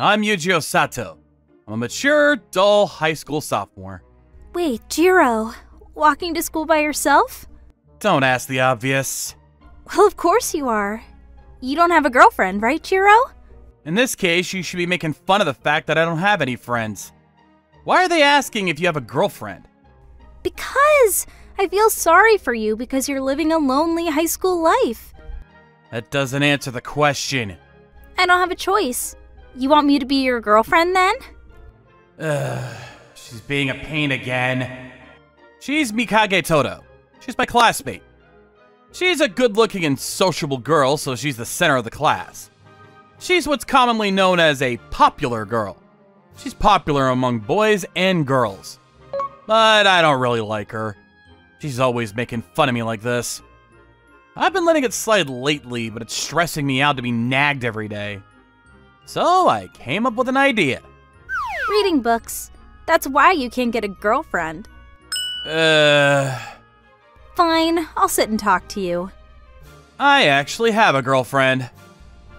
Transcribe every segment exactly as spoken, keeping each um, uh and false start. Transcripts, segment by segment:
I'm Yujiro Sato. I'm a mature, dull high school sophomore. Wait, Jiro, walking to school by yourself? Don't ask the obvious. Well, of course you are. You don't have a girlfriend, right, Jiro? In this case, you should be making fun of the fact that I don't have any friends. Why are they asking if you have a girlfriend? Because I feel sorry for you because you're living a lonely high school life. That doesn't answer the question. I don't have a choice. You want me to be your girlfriend then? Ugh, she's being a pain again. She's Mikage Toto. She's my classmate. She's a good-looking and sociable girl, so she's the center of the class. She's what's commonly known as a popular girl. She's popular among boys and girls. But I don't really like her. She's always making fun of me like this. I've been letting it slide lately, but it's stressing me out to be nagged every day. So I came up with an idea. Reading books. That's why you can't get a girlfriend. Uh... Fine, I'll sit and talk to you. I actually have a girlfriend.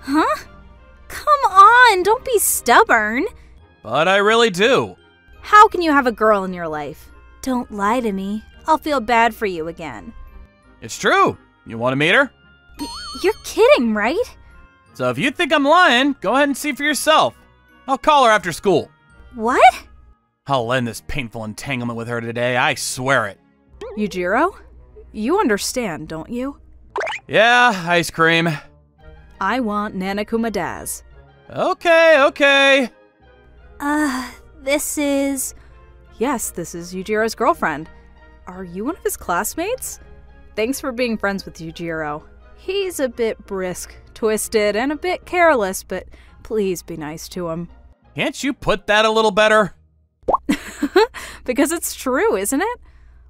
Huh? Come on, don't be stubborn. But I really do. How can you have a girl in your life? Don't lie to me. I'll feel bad for you again. It's true. You want to meet her? Y- you're kidding, right? So if you think I'm lying, go ahead and see for yourself. I'll call her after school. What? I'll end this painful entanglement with her today, I swear it. Yujiro? You understand, don't you? Yeah, ice cream. I want Nanakuma Daz. Okay, okay. Uh, this is... Yes, this is Yujiro's girlfriend. Are you one of his classmates? Thanks for being friends with Yujiro. He's a bit brisk, twisted, and a bit careless, but please be nice to him. Can't you put that a little better? Because it's true, isn't it?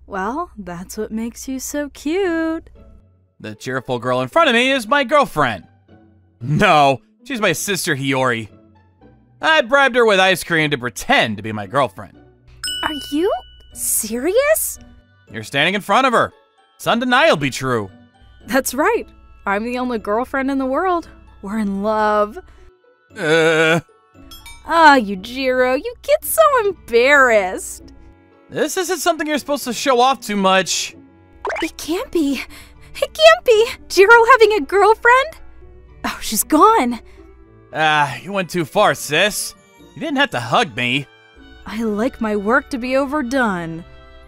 Well, that's what makes you so cute. The cheerful girl in front of me is my girlfriend. No, she's my sister Hiyori. I bribed her with ice cream to pretend to be my girlfriend. Are you serious? You're standing in front of her. It's undeniably true. That's right. I'm the only girlfriend in the world. We're in love. Uh. Ah, oh, Yujiro, you get so embarrassed. This isn't something you're supposed to show off too much. It can't be. It can't be. Jiro having a girlfriend? Oh, she's gone. Ah, uh, you went too far, sis. You didn't have to hug me. I like my work to be overdone.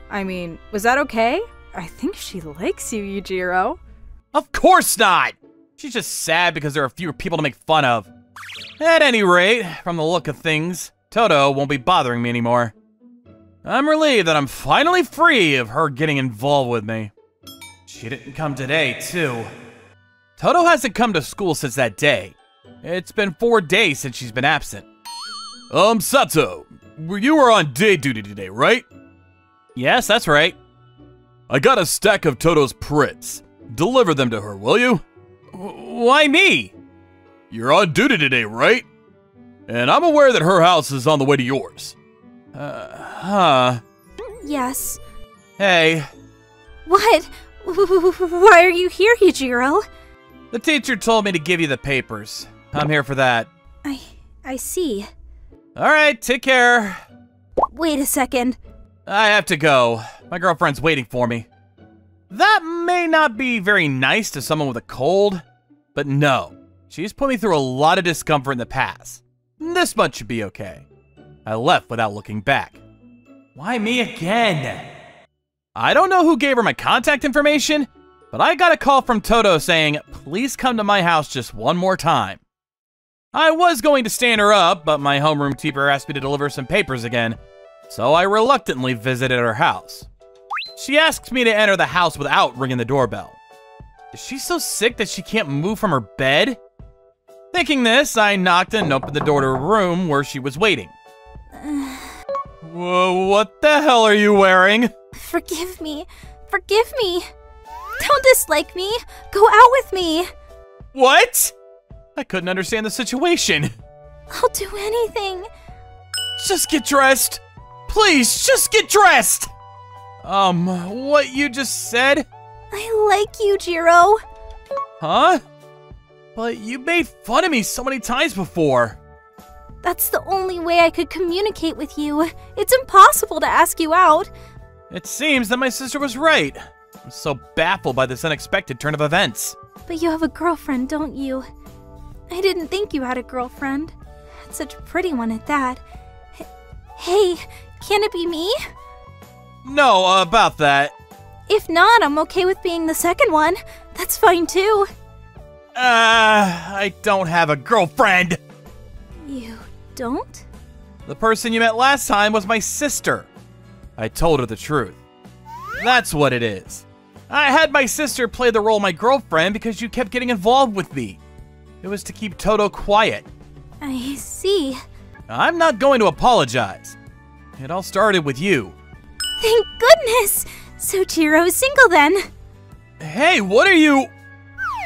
I mean, was that okay? I think she likes you, Yujiro. Of course not. She's just sad because there are fewer people to make fun of. At any rate, from the look of things, Toto won't be bothering me anymore. I'm relieved that I'm finally free of her getting involved with me. She didn't come today, too. Toto hasn't come to school since that day. It's been four days since she's been absent. Um, Sato, you were on day duty today, right? Yes, that's right. I got a stack of Toto's prints. Deliver them to her, will you? Why me? You're on duty today, right? And I'm aware that her house is on the way to yours. Uh, huh. Yes. Hey. What? Why are you here, Yujiro? The teacher told me to give you the papers. I'm here for that. I... I see. Alright, take care. Wait a second. I have to go. My girlfriend's waiting for me. That may not be very nice to someone with a cold, but no. She's put me through a lot of discomfort in the past. This much should be okay. I left without looking back. Why me again? I don't know who gave her my contact information, but I got a call from Toto saying, please come to my house just one more time. I was going to stand her up, but my homeroom teacher asked me to deliver some papers again, so I reluctantly visited her house. She asked me to enter the house without ringing the doorbell. Is she so sick that she can't move from her bed? Thinking this, I knocked and opened the door to her room where she was waiting. Whoa, what the hell are you wearing? Forgive me. Forgive me. Don't dislike me. Go out with me. What? I couldn't understand the situation. I'll do anything. Just get dressed. Please, just get dressed. Um, what you just said? I like you, Jiro. Huh? But you made fun of me so many times before. That's the only way I could communicate with you. It's impossible to ask you out. It seems that my sister was right. I'm so baffled by this unexpected turn of events. But you have a girlfriend, don't you? I didn't think you had a girlfriend. Such a pretty one at that. H- hey, can it be me? No, uh, about that. If not, I'm okay with being the second one. That's fine too. Uh, I don't have a girlfriend. You don't? The person you met last time was my sister. I told her the truth. That's what it is. I had my sister play the role of my girlfriend because you kept getting involved with me. It was to keep Toto quiet. I see. I'm not going to apologize. It all started with you. Thank goodness! So Chiro's single then. Hey, what are you—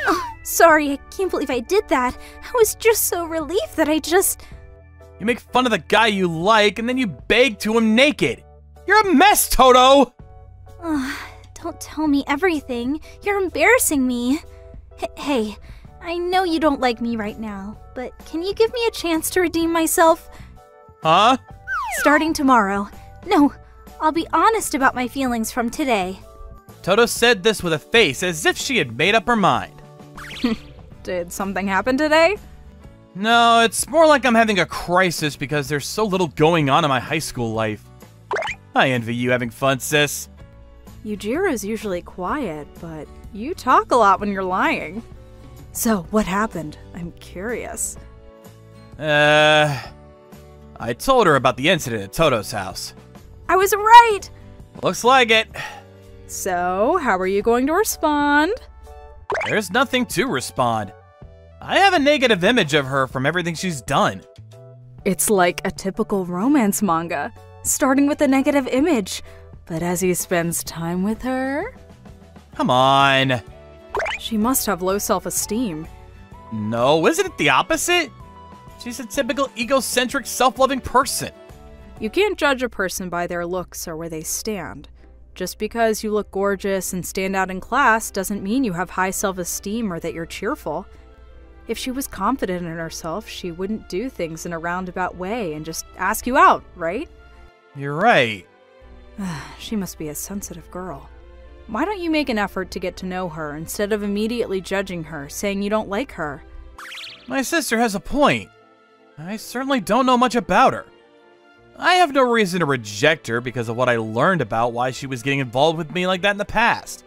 Oh, sorry, I can't believe I did that. I was just so relieved that I just— You make fun of the guy you like and then you beg to him naked. You're a mess, Toto! Ugh, don't tell me everything. You're embarrassing me. H- hey. I know you don't like me right now, but can you give me a chance to redeem myself? Huh? Starting tomorrow. No, I'll be honest about my feelings from today. Toto said this with a face as if she had made up her mind. Did something happen today? No, it's more like I'm having a crisis because there's so little going on in my high school life. I envy you having fun, sis. Yujiro's usually quiet, but you talk a lot when you're lying. So, what happened? I'm curious. Uh... I told her about the incident at Toto's house. I was right! Looks like it. So, how are you going to respond? There's nothing to respond. I have a negative image of her from everything she's done. It's like a typical romance manga, starting with a negative image. But as he spends time with her... Come on! She must have low self-esteem. No, isn't it the opposite? She's a typical egocentric, self-loving person. You can't judge a person by their looks or where they stand. Just because you look gorgeous and stand out in class doesn't mean you have high self-esteem or that you're cheerful. If she was confident in herself, she wouldn't do things in a roundabout way and just ask you out, right? You're right. She must be a sensitive girl. Why don't you make an effort to get to know her instead of immediately judging her, saying you don't like her? My sister has a point. I certainly don't know much about her. I have no reason to reject her because of what I learned about why she was getting involved with me like that in the past.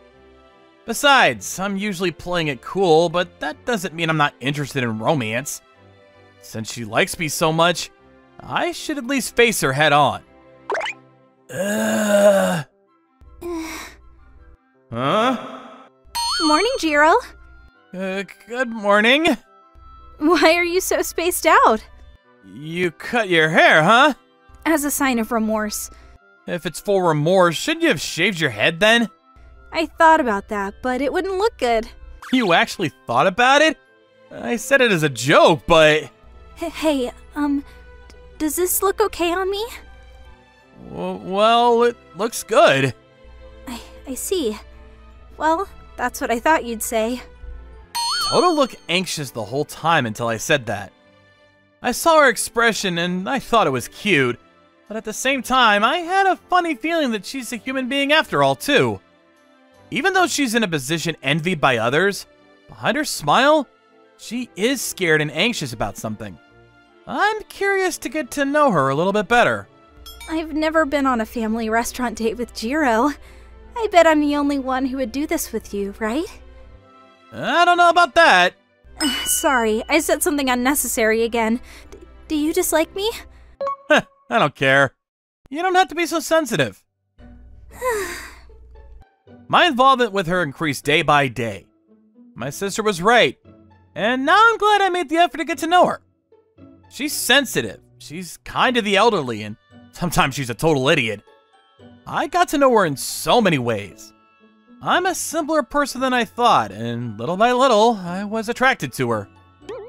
Besides, I'm usually playing it cool, but that doesn't mean I'm not interested in romance. Since she likes me so much, I should at least face her head on. Ugh. Huh? Morning, Jiro. Uh, good morning. Why are you so spaced out? You cut your hair, huh? As a sign of remorse. If it's for remorse, shouldn't you have shaved your head then? I thought about that, but it wouldn't look good. You actually thought about it? I said it as a joke, but... Hey, um, does this look okay on me? W- well, it looks good. I, I see. Well, that's what I thought you'd say. Toto looked anxious the whole time until I said that. I saw her expression and I thought it was cute, but at the same time, I had a funny feeling that she's a human being after all, too. Even though she's in a position envied by others, behind her smile, she is scared and anxious about something. I'm curious to get to know her a little bit better. I've never been on a family restaurant date with Jiro. I bet I'm the only one who would do this with you, right? I don't know about that. Uh, sorry, I said something unnecessary again. D- do you dislike me? I don't care. You don't have to be so sensitive. My involvement with her increased day by day. My sister was right, and now I'm glad I made the effort to get to know her. She's sensitive, she's kind to the elderly, and sometimes she's a total idiot. I got to know her in so many ways. I'm a simpler person than I thought, and little by little, I was attracted to her.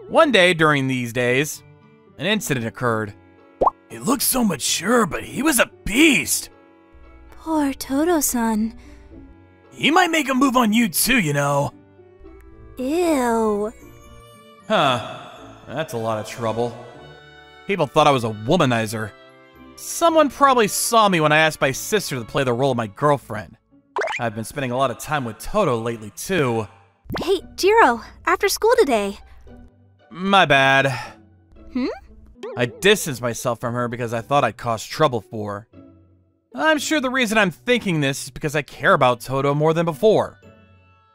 One day during these days, an incident occurred. He looked so mature, but he was a beast. Poor Toto-san. He might make a move on you too, you know. Ew. Huh, that's a lot of trouble. People thought I was a womanizer. Someone probably saw me when I asked my sister to play the role of my girlfriend. I've been spending a lot of time with Toto lately, too. Hey, Jiro, after school today. My bad. Hmm? I distanced myself from her because I thought I'd cause trouble for her. I'm sure the reason I'm thinking this is because I care about Toto more than before.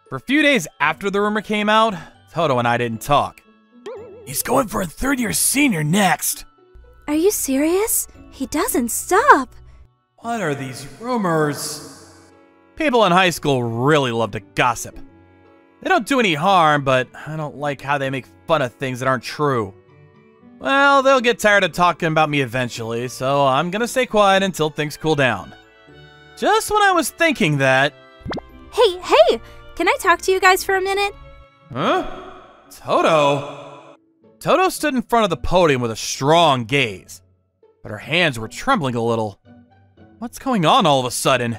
For a few days after the rumor came out, Toto and I didn't talk. He's going for a third-year senior next! Are you serious? He doesn't stop! What are these rumors? People in high school really love to gossip. They don't do any harm, but I don't like how they make fun of things that aren't true. Well, they'll get tired of talking about me eventually, so I'm gonna stay quiet until things cool down. Just when I was thinking that... Hey, hey! Can I talk to you guys for a minute? Huh? Toto? Toto stood in front of the podium with a strong gaze, but her hands were trembling a little. What's going on all of a sudden?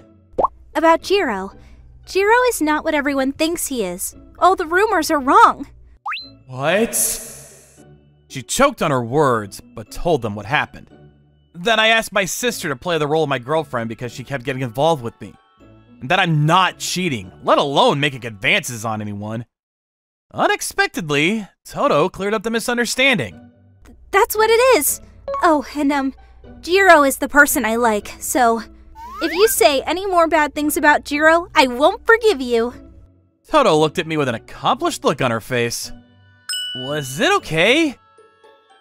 About Jiro. Jiro is not what everyone thinks he is. All the rumors are wrong. What? She choked on her words, but told them what happened. Then I asked my sister to play the role of my girlfriend because she kept getting involved with me. And that I'm not cheating, let alone making advances on anyone. Unexpectedly, Toto cleared up the misunderstanding. Th- that's what it is! Oh, and um, Jiro is the person I like, so... if you say any more bad things about Jiro, I won't forgive you. Toto looked at me with an accomplished look on her face. Was it okay?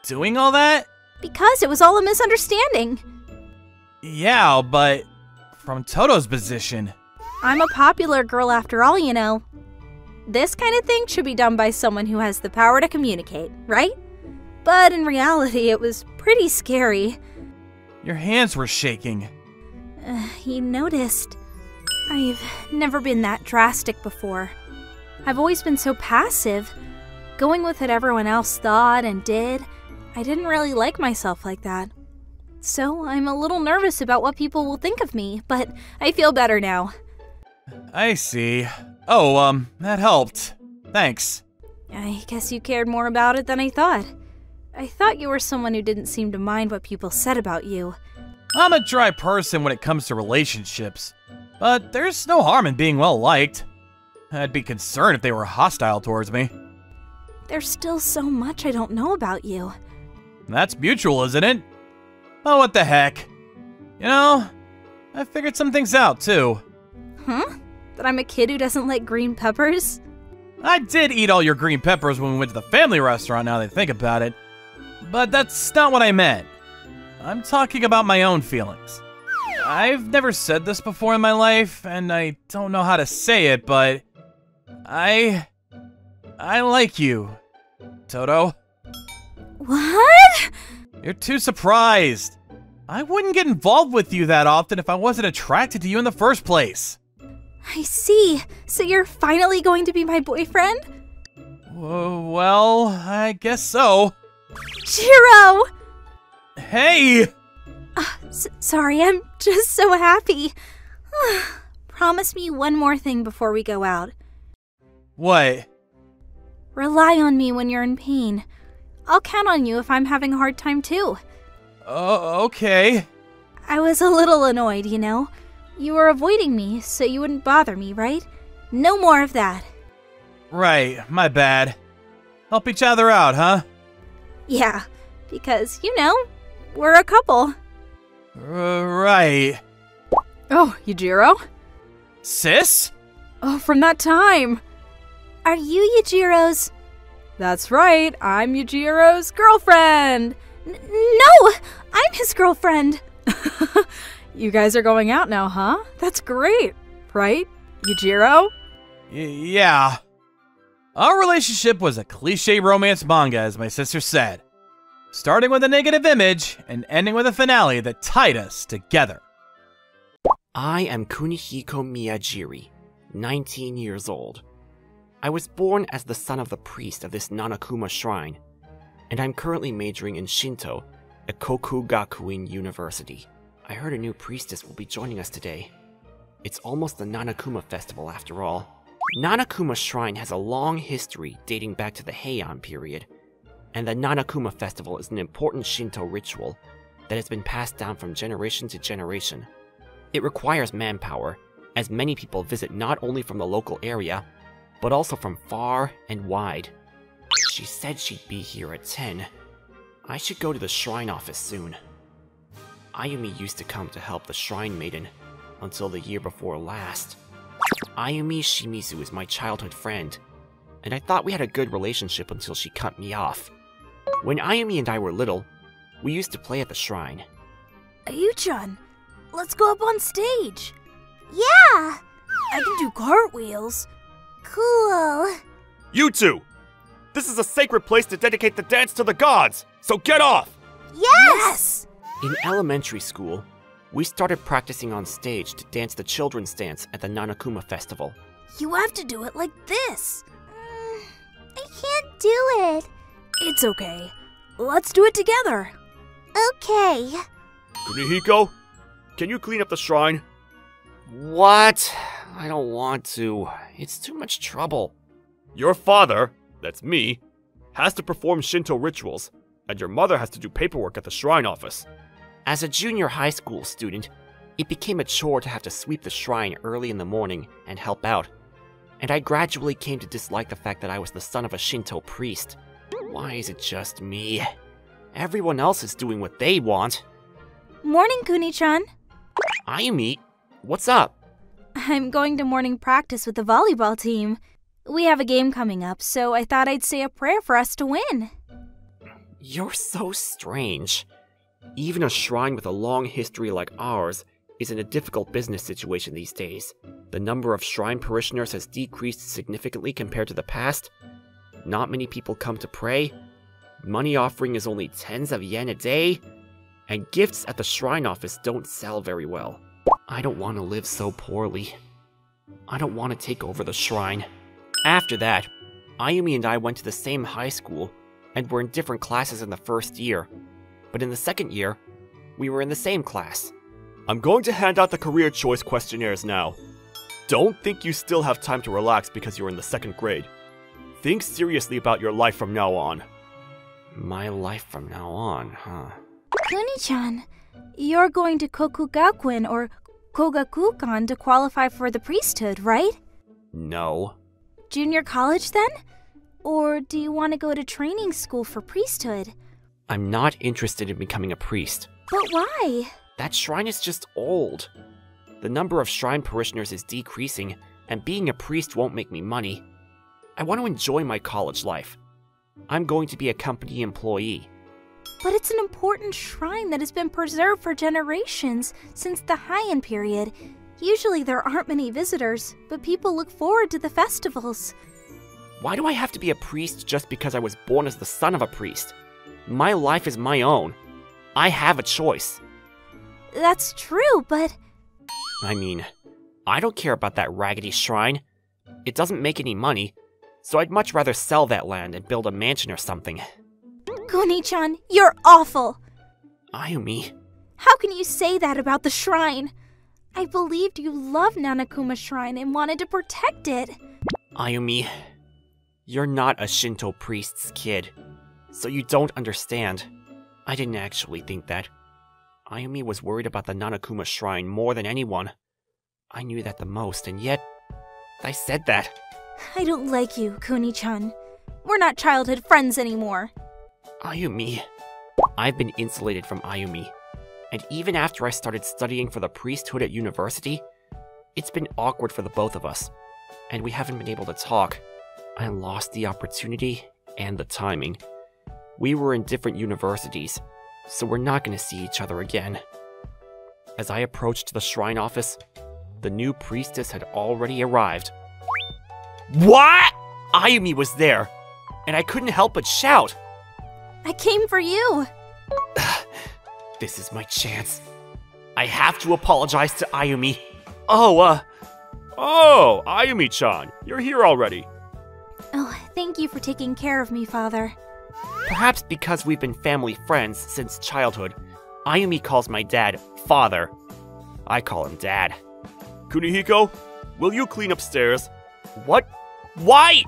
Doing all that? Because it was all a misunderstanding. Yeah, but from Toto's position. I'm a popular girl after all, you know. This kind of thing should be done by someone who has the power to communicate, right? But in reality, it was pretty scary. Your hands were shaking. Uh, you noticed. I've never been that drastic before. I've always been so passive, going with what everyone else thought and did. I didn't really like myself like that. So I'm a little nervous about what people will think of me, but I feel better now. I see. Oh, um, that helped. Thanks. I guess you cared more about it than I thought. I thought you were someone who didn't seem to mind what people said about you. I'm a dry person when it comes to relationships, but there's no harm in being well-liked. I'd be concerned if they were hostile towards me. There's still so much I don't know about you. That's mutual, isn't it? Oh, what the heck. You know, I figured some things out, too. Huh? That I'm a kid who doesn't like green peppers? I did eat all your green peppers when we went to the family restaurant, now that I think about it. But that's not what I meant. I'm talking about my own feelings. I've never said this before in my life, and I don't know how to say it, but... I... I like you, Toto. What? You're too surprised. I wouldn't get involved with you that often if I wasn't attracted to you in the first place. I see. So you're finally going to be my boyfriend? W- well, I guess so. Jiro! Hey! Uh, s- sorry, I'm just so happy. Promise me one more thing before we go out. What? Rely on me when you're in pain. I'll count on you if I'm having a hard time, too. Oh, okay. I was a little annoyed, you know? You were avoiding me, so you wouldn't bother me, right? No more of that. Right, my bad. Help each other out, huh? Yeah, because, you know, we're a couple. Uh, right. Oh, Yujiro? Sis? Oh, from that time. Are you Yujiro's? That's right, I'm Yujiro's girlfriend! N no! I'm his girlfriend! You guys are going out now, huh? That's great, right, Yujiro? Y yeah. Our relationship was a cliche romance manga, as my sister said. Starting with a negative image, and ending with a finale that tied us together. I am Kunihiko Miyajiri, nineteen years old. I was born as the son of the priest of this Nanakuma Shrine, and I'm currently majoring in Shinto at Kokugakuin University. I heard a new priestess will be joining us today. It's almost the Nanakuma Festival after all. Nanakuma Shrine has a long history dating back to the Heian period, and the Nanakuma Festival is an important Shinto ritual that has been passed down from generation to generation. It requires manpower, as many people visit not only from the local area, but also from far and wide. She said she'd be here at ten. I should go to the shrine office soon. Ayumi used to come to help the shrine maiden until the year before last. Ayumi Shimizu is my childhood friend, and I thought we had a good relationship until she cut me off. When Ayumi and I were little, we used to play at the shrine. Ayu-chan, let's go up on stage! Yeah! I can do cartwheels. Cool. You two! This is a sacred place to dedicate the dance to the gods, so get off! Yes! yes! In elementary school, we started practicing on stage to dance the children's dance at the Nanakuma Festival. You have to do it like this. Mm, I can't do it. It's okay. Let's do it together. Okay. Kunihiko, can you clean up the shrine? What? I don't want to. It's too much trouble. Your father, that's me, has to perform Shinto rituals, and your mother has to do paperwork at the shrine office. As a junior high school student, it became a chore to have to sweep the shrine early in the morning and help out, and I gradually came to dislike the fact that I was the son of a Shinto priest. Why is it just me? Everyone else is doing what they want. Morning, Kuni-chan. Ayumi, what's up? I'm going to morning practice with the volleyball team. We have a game coming up, so I thought I'd say a prayer for us to win. You're so strange. Even a shrine with a long history like ours is in a difficult business situation these days. The number of shrine parishioners has decreased significantly compared to the past. Not many people come to pray, money offering is only tens of yen a day, and gifts at the shrine office don't sell very well. I don't want to live so poorly. I don't want to take over the shrine. After that, Ayumi and I went to the same high school and were in different classes in the first year, but in the second year, we were in the same class. I'm going to hand out the career choice questionnaires now. Don't think you still have time to relax because you're in the second grade. Think seriously about your life from now on. My life from now on, huh? Kuni-chan, you're going to Kokugakuin or Kogakkan to qualify for the priesthood, right? No. Junior college then? Or do you want to go to training school for priesthood? I'm not interested in becoming a priest. But why? That shrine is just old. The number of shrine parishioners is decreasing, and being a priest won't make me money. I want to enjoy my college life. I'm going to be a company employee. But it's an important shrine that has been preserved for generations since the Heian period. Usually there aren't many visitors, but people look forward to the festivals. Why do I have to be a priest just because I was born as the son of a priest? My life is my own. I have a choice. That's true, but... I mean, I don't care about that raggedy shrine. It doesn't make any money. So I'd much rather sell that land and build a mansion or something. Kuni-chan, you're awful! Ayumi... How can you say that about the shrine? I believed you loved Nanakuma Shrine and wanted to protect it. Ayumi... You're not a Shinto priest's kid, so you don't understand. I didn't actually think that. Ayumi was worried about the Nanakuma Shrine more than anyone. I knew that the most, and yet... I said that. I don't like you, Kuni-chan. We're not childhood friends anymore. Ayumi... I've been insulated from Ayumi. And even after I started studying for the priesthood at university, it's been awkward for the both of us. And we haven't been able to talk. I lost the opportunity and the timing. We were in different universities, so we're not going to see each other again. As I approached the shrine office, the new priestess had already arrived. What? Ayumi was there, and I couldn't help but shout. I came for you. This is my chance. I have to apologize to Ayumi. Oh, uh... Oh, Ayumi-chan, you're here already. Oh, thank you for taking care of me, Father. Perhaps because we've been family friends since childhood, Ayumi calls my dad Father. I call him Dad. Kunihiko, will you clean upstairs? What? Why?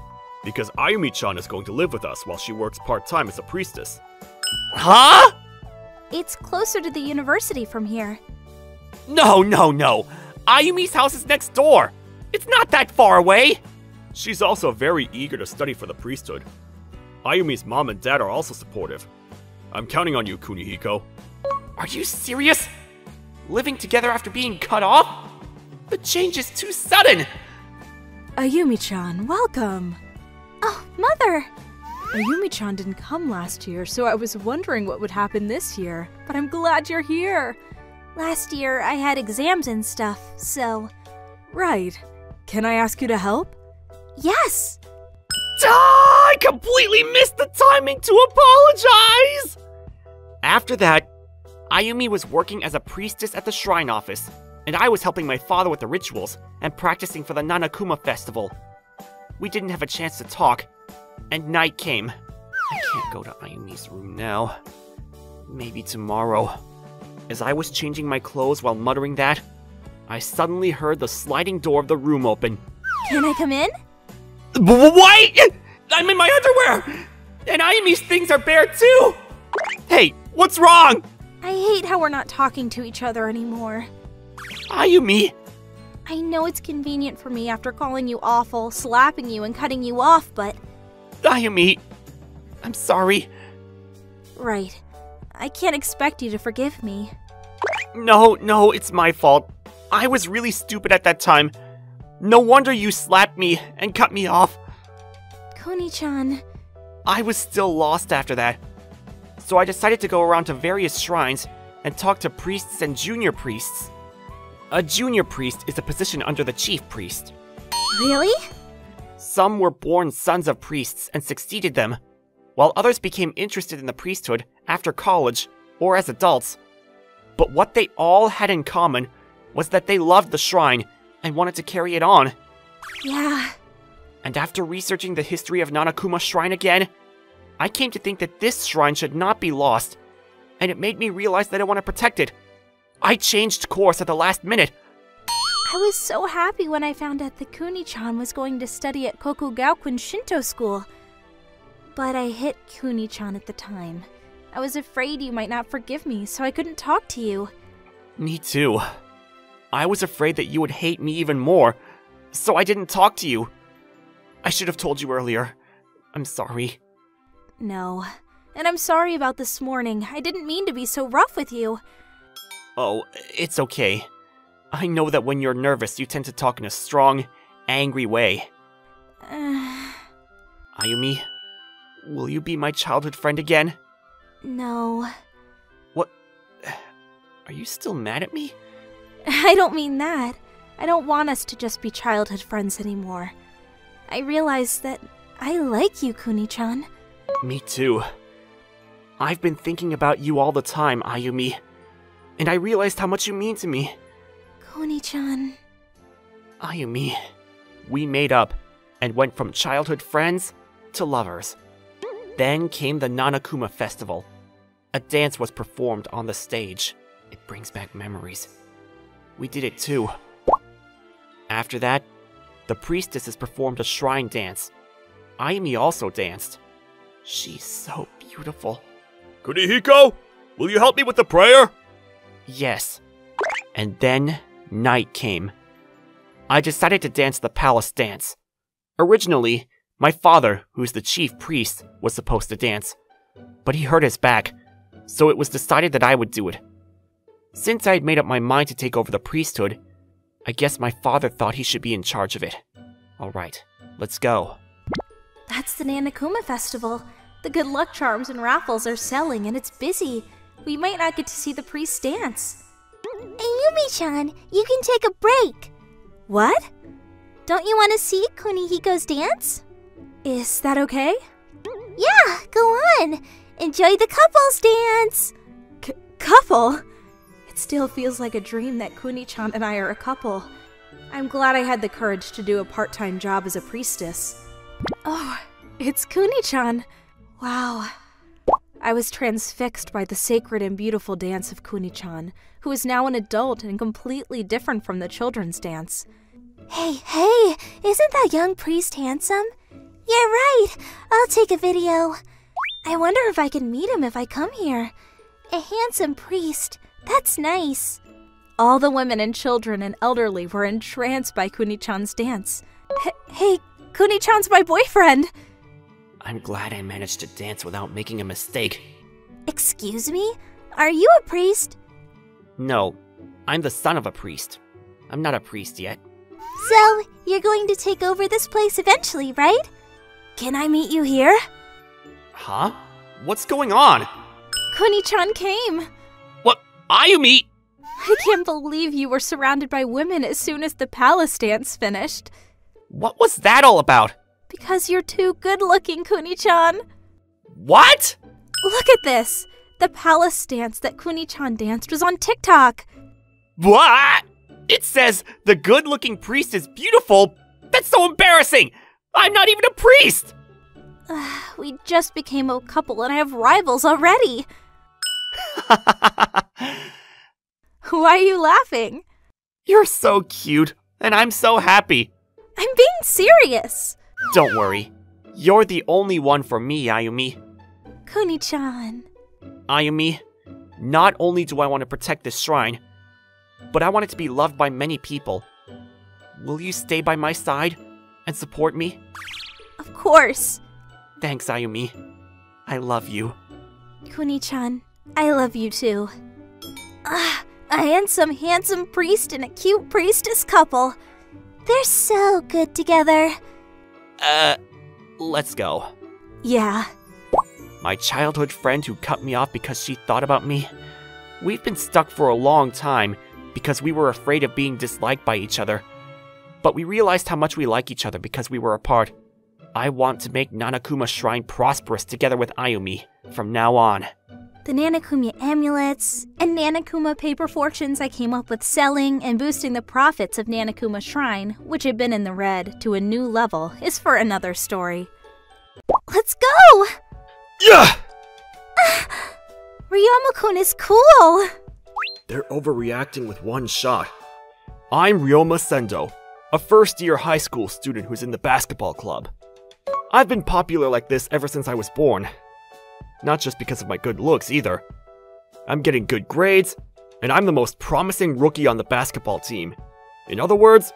because Ayumi-chan is going to live with us while she works part-time as a priestess. Huh? It's closer to the university from here. No, no, no! Ayumi's house is next door! It's not that far away! She's also very eager to study for the priesthood. Ayumi's mom and dad are also supportive. I'm counting on you, Kunihiko. Are you serious? Living together after being cut off? The change is too sudden! Ayumi-chan, welcome! Oh, Mother! Ayumi-chan didn't come last year, so I was wondering what would happen this year, but I'm glad you're here! Last year, I had exams and stuff, so... Right. Can I ask you to help? Yes! Ah, I completely missed the timing to apologize! After that, Ayumi was working as a priestess at the shrine office, and I was helping my father with the rituals and practicing for the Nanakuma Festival. We didn't have a chance to talk, and night came. I can't go to Ayumi's room now. Maybe tomorrow. As I was changing my clothes while muttering that, I suddenly heard the sliding door of the room open. Can I come in? Wait! I'm in my underwear! And Ayumi's things are bare too! Hey, what's wrong? I hate how we're not talking to each other anymore. Ayumi! I know it's convenient for me after calling you awful, slapping you, and cutting you off, but... Ayumi, I'm sorry. Right. I can't expect you to forgive me. No, no, it's my fault. I was really stupid at that time. No wonder you slapped me and cut me off. Kuni-chan... I was still lost after that. So I decided to go around to various shrines and talk to priests and junior priests. A junior priest is a position under the chief priest. Really? Some were born sons of priests and succeeded them, while others became interested in the priesthood after college or as adults. But what they all had in common was that they loved the shrine and wanted to carry it on. Yeah. And after researching the history of Nanakuma Shrine again, I came to think that this shrine should not be lost, and it made me realize that I want to protect it. I changed course at the last minute. I was so happy when I found out that Kuni-chan was going to study at Kokugakuin Shinto School. But I hit Kuni-chan at the time. I was afraid you might not forgive me, so I couldn't talk to you. Me too. I was afraid that you would hate me even more, so I didn't talk to you. I should have told you earlier. I'm sorry. No. And I'm sorry about this morning. I didn't mean to be so rough with you. Oh, it's okay. I know that when you're nervous, you tend to talk in a strong, angry way. Ayumi, will you be my childhood friend again? No. What? Are you still mad at me? I don't mean that. I don't want us to just be childhood friends anymore. I realize that I like you, Kuni-chan. Me too. I've been thinking about you all the time, Ayumi. And I realized how much you mean to me. Kuni-chan... Ayumi... We made up, and went from childhood friends to lovers. Then came the Nanakuma Festival. A dance was performed on the stage. It brings back memories. We did it too. After that, the priestesses performed a shrine dance. Ayumi also danced. She's so beautiful. Kunihiko, will you help me with the prayer? Yes. And then, night came. I decided to dance the palace dance. Originally, my father, who's the chief priest, was supposed to dance. But he hurt his back, so it was decided that I would do it. Since I had made up my mind to take over the priesthood, I guess my father thought he should be in charge of it. Alright, let's go. That's the Nanakuma Festival. The good luck charms and raffles are selling and it's busy. We might not get to see the priests dance. Ayumi-chan, you can take a break. What? Don't you want to see Kunihiko's dance? Is that okay? Yeah, go on. Enjoy the couple's dance. C couple? It still feels like a dream that Kuni-chan and I are a couple. I'm glad I had the courage to do a part-time job as a priestess. Oh, it's Kuni-chan. Wow. I was transfixed by the sacred and beautiful dance of Kuni-chan, who is now an adult and completely different from the children's dance. Hey, hey, isn't that young priest handsome? You're right! I'll take a video. I wonder if I can meet him if I come here. A handsome priest. That's nice. All the women and children and elderly were entranced by Kuni-chan's dance. H hey, Kuni-chan's my boyfriend! I'm glad I managed to dance without making a mistake. Excuse me? Are you a priest? No, I'm the son of a priest. I'm not a priest yet. So, you're going to take over this place eventually, right? Can I meet you here? Huh? What's going on? Kuni-chan came! What? Ayumi! I can't believe you were surrounded by women as soon as the palace dance finished. What was that all about? Because you're too good-looking, Kuni-chan. What? Look at this! The palace dance that Kuni-chan danced was on TikTok. What? It says, the good-looking priest is beautiful? That's so embarrassing! I'm not even a priest! We just became a couple and I have rivals already. Why are you laughing? You're so cute, and I'm so happy. I'm being serious. Don't worry. You're the only one for me, Ayumi. Kuni-chan. Ayumi, not only do I want to protect this shrine, but I want it to be loved by many people. Will you stay by my side and support me? Of course. Thanks, Ayumi. I love you. Kuni-chan, I love you too. Ah, a handsome, handsome priest and a cute priestess couple. They're so good together. Uh, let's go. Yeah. My childhood friend who cut me off because she thought about me. We've been stuck for a long time because we were afraid of being disliked by each other. But we realized how much we like each other because we were apart. I want to make Nanakuma Shrine prosperous together with Ayumi from now on. The Nanakuma amulets and Nanakuma paper fortunes I came up with selling and boosting the profits of Nanakuma Shrine, which had been in the red, to a new level is for another story. Let's go! Yeah! Ah, Ryoma-kun is cool! They're overreacting with one shot. I'm Ryoma Sendo, a first-year high school student who's in the basketball club. I've been popular like this ever since I was born. Not just because of my good looks, either. I'm getting good grades, and I'm the most promising rookie on the basketball team. In other words,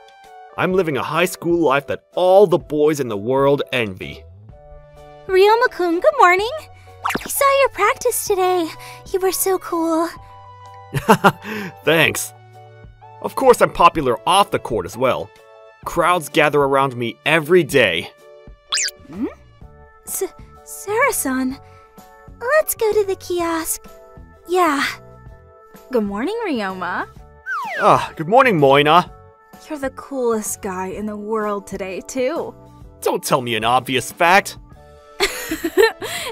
I'm living a high school life that all the boys in the world envy. Ryoma-kun, good morning! I saw your practice today. You were so cool. Thanks. Of course I'm popular off the court as well. Crowds gather around me every day. Hmm? Sara-san, let's go to the kiosk. Yeah. Good morning, Ryoma. Ah, good morning, Moina. You're the coolest guy in the world today, too. Don't tell me an obvious fact.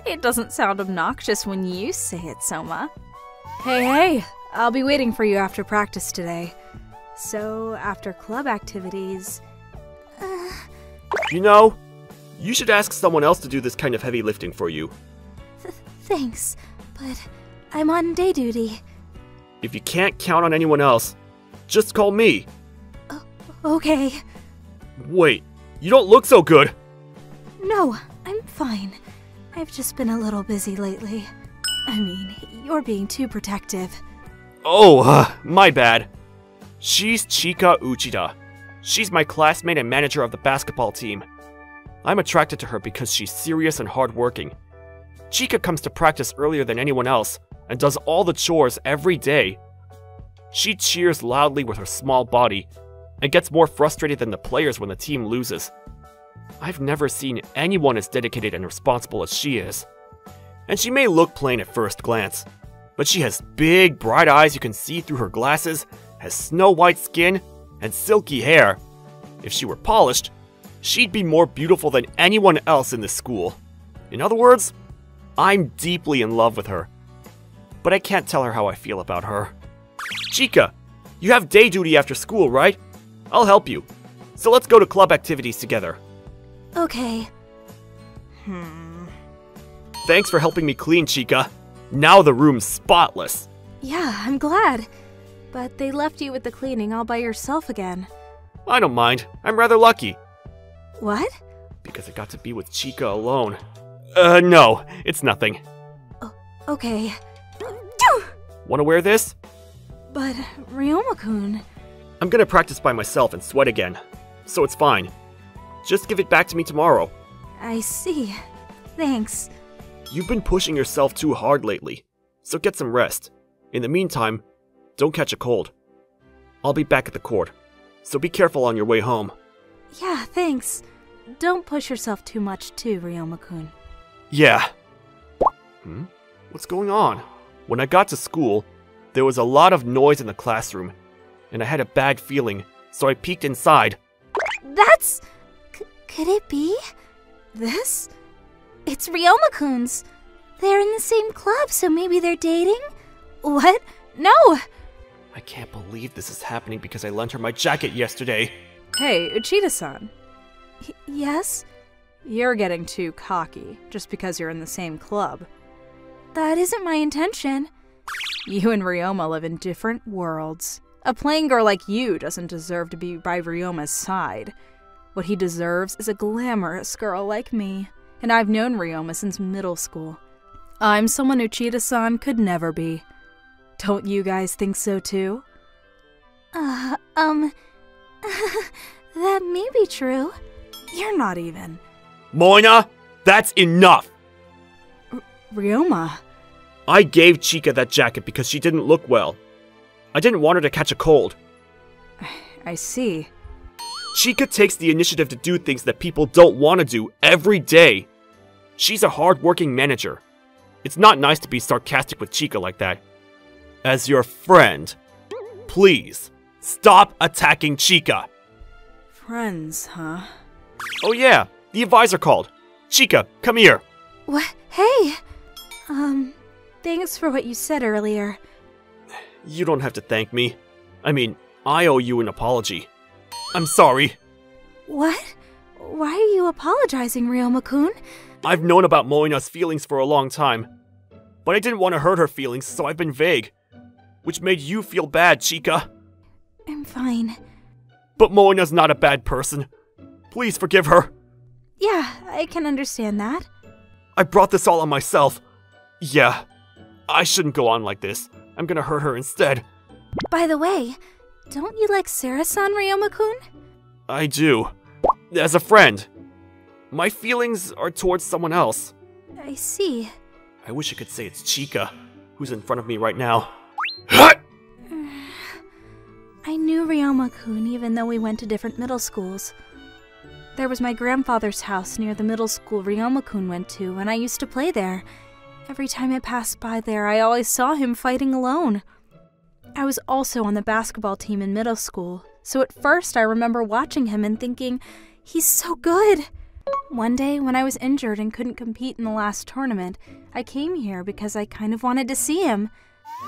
It doesn't sound obnoxious when you say it, Soma. Hey, hey, I'll be waiting for you after practice today. So, after club activities... Uh... You know, you should ask someone else to do this kind of heavy lifting for you. Th thanks, but I'm on day duty. If you can't count on anyone else, just call me. Uh, okay. Wait, you don't look so good. No, I'm fine. I've just been a little busy lately. I mean, you're being too protective. Oh, uh, my bad. She's Chika Uchida. She's my classmate and manager of the basketball team. I'm attracted to her because she's serious and hardworking. Chika comes to practice earlier than anyone else and does all the chores every day. She cheers loudly with her small body and gets more frustrated than the players when the team loses. I've never seen anyone as dedicated and responsible as she is. And she may look plain at first glance, but she has big, bright eyes you can see through her glasses, has snow-white skin, and silky hair. If she were polished, she'd be more beautiful than anyone else in this school. In other words, I'm deeply in love with her. But I can't tell her how I feel about her. Chika, you have day duty after school, right? I'll help you. So let's go to club activities together. Okay. Hmm. Thanks for helping me clean, Chika. Now the room's spotless. Yeah, I'm glad. But they left you with the cleaning all by yourself again. I don't mind. I'm rather lucky. What? because I got to be with Chika alone. Uh, no, it's nothing. Oh, okay. Wanna wear this? But, Ryoma-kun... I'm gonna practice by myself and sweat again, so it's fine. Just give it back to me tomorrow. I see. Thanks. You've been pushing yourself too hard lately, so get some rest. In the meantime, don't catch a cold. I'll be back at the court, so be careful on your way home. Yeah, thanks. Don't push yourself too much too, Ryoma-kun. Yeah. Hmm? What's going on? When I got to school, there was a lot of noise in the classroom, and I had a bad feeling, so I peeked inside. That's... C could it be? This? It's Ryoma-kun's. They're in the same club, so maybe they're dating? What? No! I can't believe this is happening because I lent her my jacket yesterday. Hey, Uchida-san. Yes? You're getting too cocky, just because you're in the same club. That isn't my intention. You and Ryoma live in different worlds. A plain girl like you doesn't deserve to be by Ryoma's side. What he deserves is a glamorous girl like me. And I've known Ryoma since middle school. I'm someone Uchida-san could never be. Don't you guys think so too? Uh, um... That may be true. You're not even. Moina, that's enough! R Ryoma... I gave Chika that jacket because she didn't look well. I didn't want her to catch a cold. I see. Chika takes the initiative to do things that people don't want to do every day. She's a hard-working manager. It's not nice to be sarcastic with Chika like that. As your friend, please stop attacking Chika. Friends, huh? Oh yeah, the advisor called. Chika, come here. What? Hey. Um, thanks for what you said earlier. You don't have to thank me. I mean, I owe you an apology. I'm sorry. What? Why are you apologizing, Ryoma-kun? I've known about Moina's feelings for a long time, but I didn't want to hurt her feelings, so I've been vague, which made you feel bad, Chika. I'm fine. But Moina's not a bad person. Please forgive her. Yeah, I can understand that. I brought this all on myself. Yeah, I shouldn't go on like this. I'm gonna hurt her instead. By the way, don't you like Sara-san, Ryoma-kun? I do. As a friend. My feelings are towards someone else. I see. I wish I could say it's Chika, who's in front of me right now. I knew Ryoma-kun even though we went to different middle schools. There was my grandfather's house near the middle school Ryoma-kun went to, and I used to play there. Every time I passed by there, I always saw him fighting alone. I was also on the basketball team in middle school, so at first I remember watching him and thinking, he's so good! One day, when I was injured and couldn't compete in the last tournament, I came here because I kind of wanted to see him.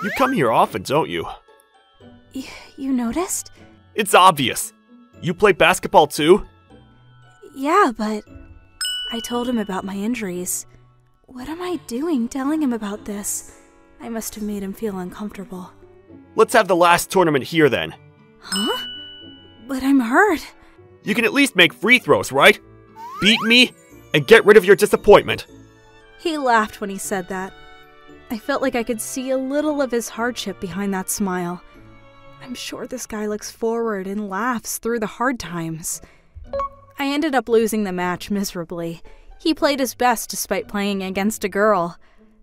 You come here often, don't you? Y- you noticed? It's obvious! You play basketball too? Yeah, but... I told him about my injuries. What am I doing telling him about this? I must have made him feel uncomfortable. Let's have the last tournament here then. Huh? But I'm hurt. You can at least make free throws, right? Beat me and get rid of your disappointment. He laughed when he said that. I felt like I could see a little of his hardship behind that smile. I'm sure this guy looks forward and laughs through the hard times. I ended up losing the match miserably. He played his best despite playing against a girl.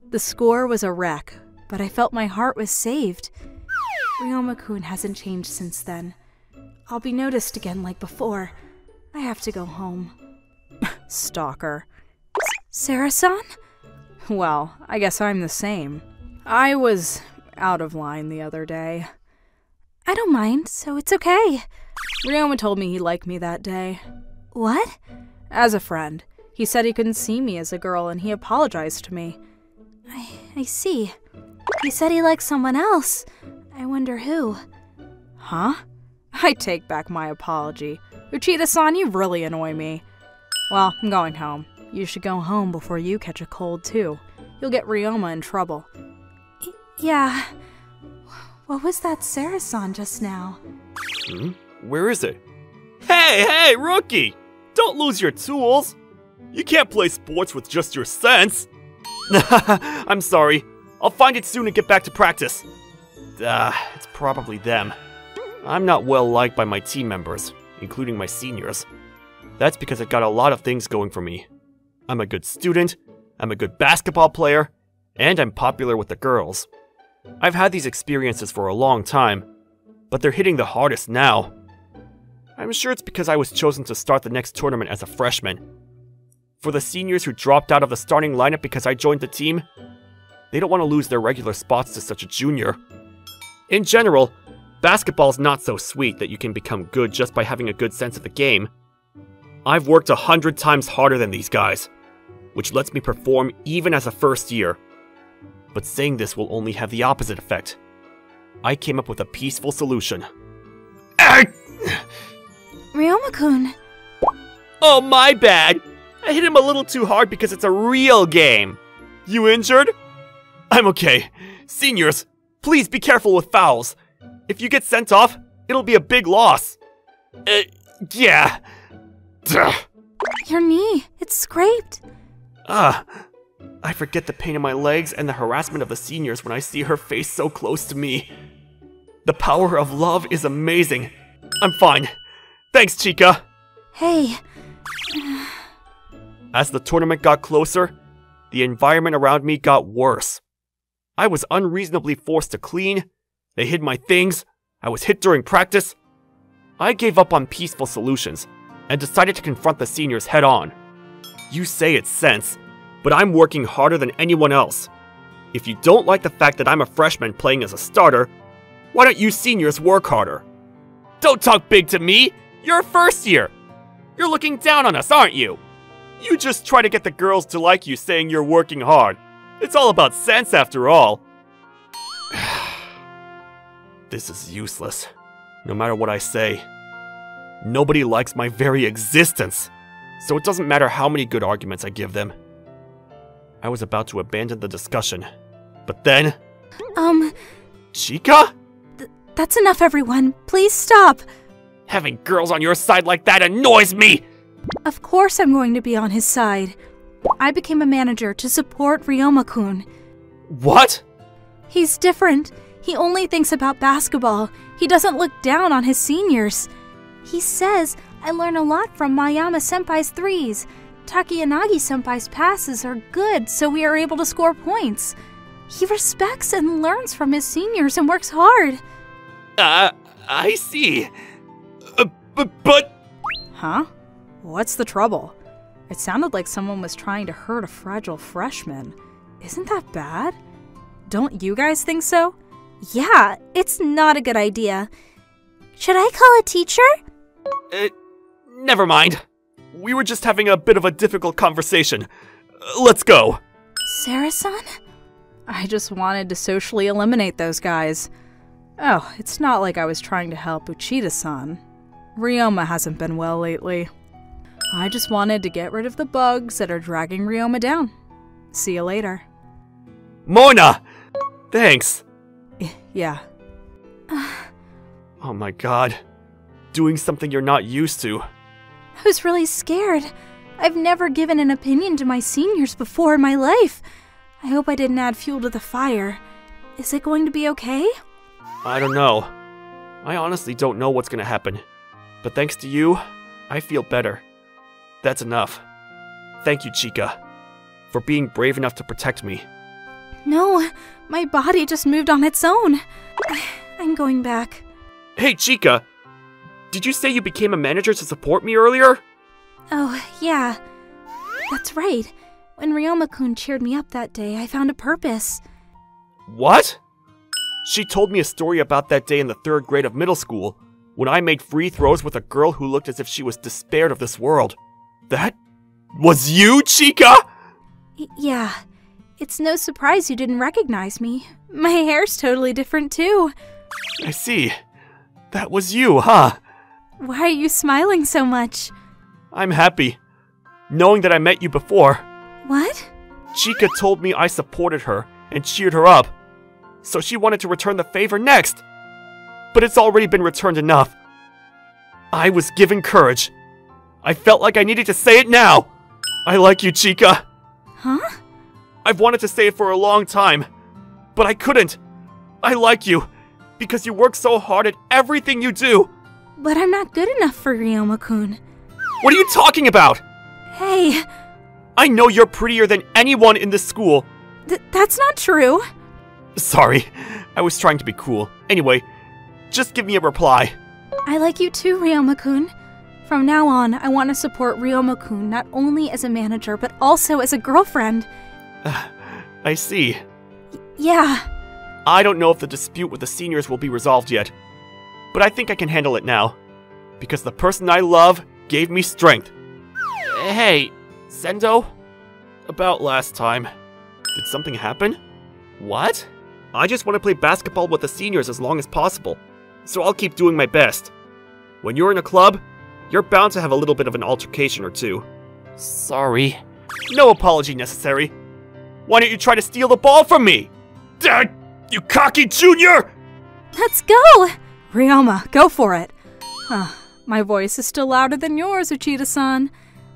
The score was a wreck, but I felt my heart was saved. Ryoma-kun hasn't changed since then. I'll be noticed again like before. I have to go home. Stalker. Sara-san? Well, I guess I'm the same. I was out of line the other day. I don't mind, so it's okay. Ryoma told me he liked me that day. What? As a friend. He said he couldn't see me as a girl, and he apologized to me. I, I see. He said he likes someone else. I wonder who. Huh? I take back my apology. Uchida-san, you really annoy me. Well, I'm going home. You should go home before you catch a cold, too. You'll get Ryoma in trouble. Y- yeah. What was that Sara-san just now? Hmm? Where is it? Hey, hey, rookie! Don't lose your tools! You can't play sports with just your sense! I'm sorry. I'll find it soon and get back to practice. Uh, it's probably them. I'm not well liked by my team members, including my seniors. That's because I've got a lot of things going for me. I'm a good student, I'm a good basketball player, and I'm popular with the girls. I've had these experiences for a long time, but they're hitting the hardest now. I'm sure it's because I was chosen to start the next tournament as a freshman. For the seniors who dropped out of the starting lineup because I joined the team, they don't want to lose their regular spots to such a junior. In general, basketball's not so sweet that you can become good just by having a good sense of the game. I've worked a hundred times harder than these guys, which lets me perform even as a first year. But saying this will only have the opposite effect. I came up with a peaceful solution. Ryoma-kun. Oh, my bad! I hit him a little too hard because it's a real game! You injured? I'm okay. Seniors, please be careful with fouls. If you get sent off, it'll be a big loss. Uh, yeah. Duh. Your knee, it's scraped. Ah, uh, I forget the pain in my legs and the harassment of the seniors when I see her face so close to me. The power of love is amazing. I'm fine. Thanks, Chika. Hey. As the tournament got closer, the environment around me got worse. I was unreasonably forced to clean, they hid my things, I was hit during practice. I gave up on peaceful solutions, and decided to confront the seniors head on. You say it's sense, but I'm working harder than anyone else. If you don't like the fact that I'm a freshman playing as a starter, why don't you seniors work harder? Don't talk big to me! You're a first year! You're looking down on us, aren't you? You just try to get the girls to like you saying you're working hard. It's all about sense after all. This is useless. No matter what I say, nobody likes my very existence. So it doesn't matter how many good arguments I give them. I was about to abandon the discussion, but then... Um... Chika? Th that's enough, everyone. Please stop. Having girls on your side like that annoys me! Of course I'm going to be on his side. I became a manager to support Ryoma-kun. What? He's different. He only thinks about basketball. He doesn't look down on his seniors. He says, I learn a lot from Mayama-senpai's threes. Takiyanagi-senpai's passes are good, so we are able to score points. He respects and learns from his seniors and works hard. Uh, I see. Uh, but... Huh? What's the trouble? It sounded like someone was trying to hurt a fragile freshman. Isn't that bad? Don't you guys think so? Yeah, it's not a good idea. Should I call a teacher? Uh, never mind. We were just having a bit of a difficult conversation. Uh, let's go. Sara-san? I just wanted to socially eliminate those guys. Oh, it's not like I was trying to help Uchida-san. Ryoma hasn't been well lately. I just wanted to get rid of the bugs that are dragging Ryoma down. See you later. Moina! Thanks. Y- yeah. Oh my god. Doing something you're not used to. I was really scared. I've never given an opinion to my seniors before in my life. I hope I didn't add fuel to the fire. Is it going to be okay? I don't know. I honestly don't know what's going to happen. But thanks to you, I feel better. That's enough. Thank you, Chika, for being brave enough to protect me. No, my body just moved on its own. I'm going back. Hey, Chika! Did you say you became a manager to support me earlier? Oh, yeah. That's right. When Ryoma-kun cheered me up that day, I found a purpose. What? She told me a story about that day in the third grade of middle school, when I made free throws with a girl who looked as if she was despaired of this world. That was you, Chika? Y- yeah. It's no surprise you didn't recognize me. My hair's totally different, too. I see. That was you, huh? Why are you smiling so much? I'm happy, knowing that I met you before. What? Chika told me I supported her and cheered her up, so she wanted to return the favor next. But it's already been returned enough. I was given courage. I felt like I needed to say it now. I like you, Chika. Huh? I've wanted to say it for a long time, but I couldn't. I like you, because you work so hard at everything you do. But I'm not good enough for Ryoma-kun. What are you talking about? Hey. I know you're prettier than anyone in this school. Th- that's not true. Sorry, I was trying to be cool. Anyway, just give me a reply. I like you too, Ryoma-kun. From now on, I want to support Ryoma-kun not only as a manager, but also as a girlfriend. Uh, I see. Y- yeah. I don't know if the dispute with the seniors will be resolved yet, but I think I can handle it now, because the person I love gave me strength. Hey, Sendo? About last time. Did something happen? What? I just want to play basketball with the seniors as long as possible, so I'll keep doing my best. When you're in a club, you're bound to have a little bit of an altercation or two. Sorry. No apology necessary. Why don't you try to steal the ball from me? Dad! You cocky junior! Let's go! Ryoma, go for it. Huh, my voice is still louder than yours, Uchida-san.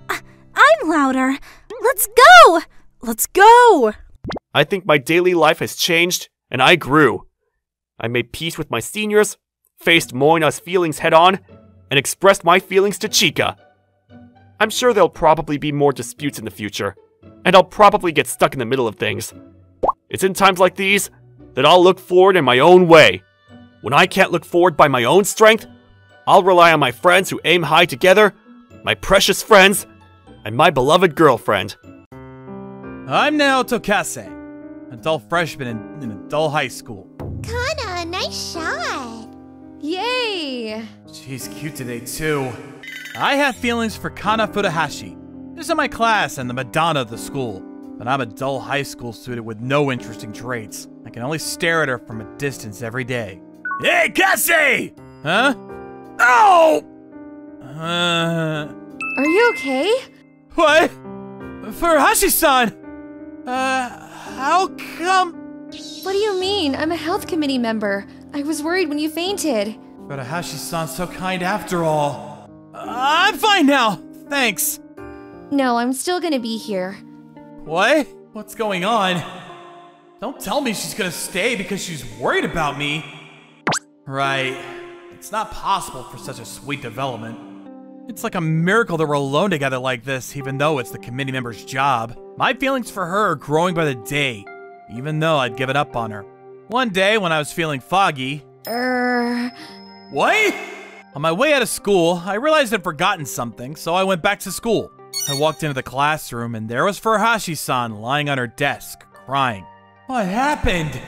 Uh, I'm louder. Let's go! Let's go! I think my daily life has changed, and I grew. I made peace with my seniors, faced Moina's feelings head-on, and expressed my feelings to Chika. I'm sure there'll probably be more disputes in the future, and I'll probably get stuck in the middle of things. It's in times like these that I'll look forward in my own way. When I can't look forward by my own strength, I'll rely on my friends who aim high together, my precious friends, and my beloved girlfriend. I'm Naoto Kase, a dull freshman in, in a dull high school. Kana, nice shot! Yay! She's cute today too. I have feelings for Kana Furuhashi. She's in my class and the Madonna of the school. But I'm a dull high school student with no interesting traits. I can only stare at her from a distance every day. Hey, Cassie! Huh? Oh! Uh... Are you okay? What? Furuhashi-san! Uh, how come... What do you mean? I'm a health committee member. I was worried when you fainted. Furuhashi-san's so kind after all. Uh, I'm fine now, thanks. No, I'm still gonna be here. What? What's going on? Don't tell me she's gonna stay because she's worried about me. Right. It's not possible for such a sweet development. It's like a miracle that we're alone together like this, even though it's the committee member's job. My feelings for her are growing by the day, even though I'd given up on her. One day when I was feeling foggy... Err... What? On my way out of school, I realized I'd forgotten something, so I went back to school. I walked into the classroom, and there was Furuhashi-san lying on her desk, crying. What happened?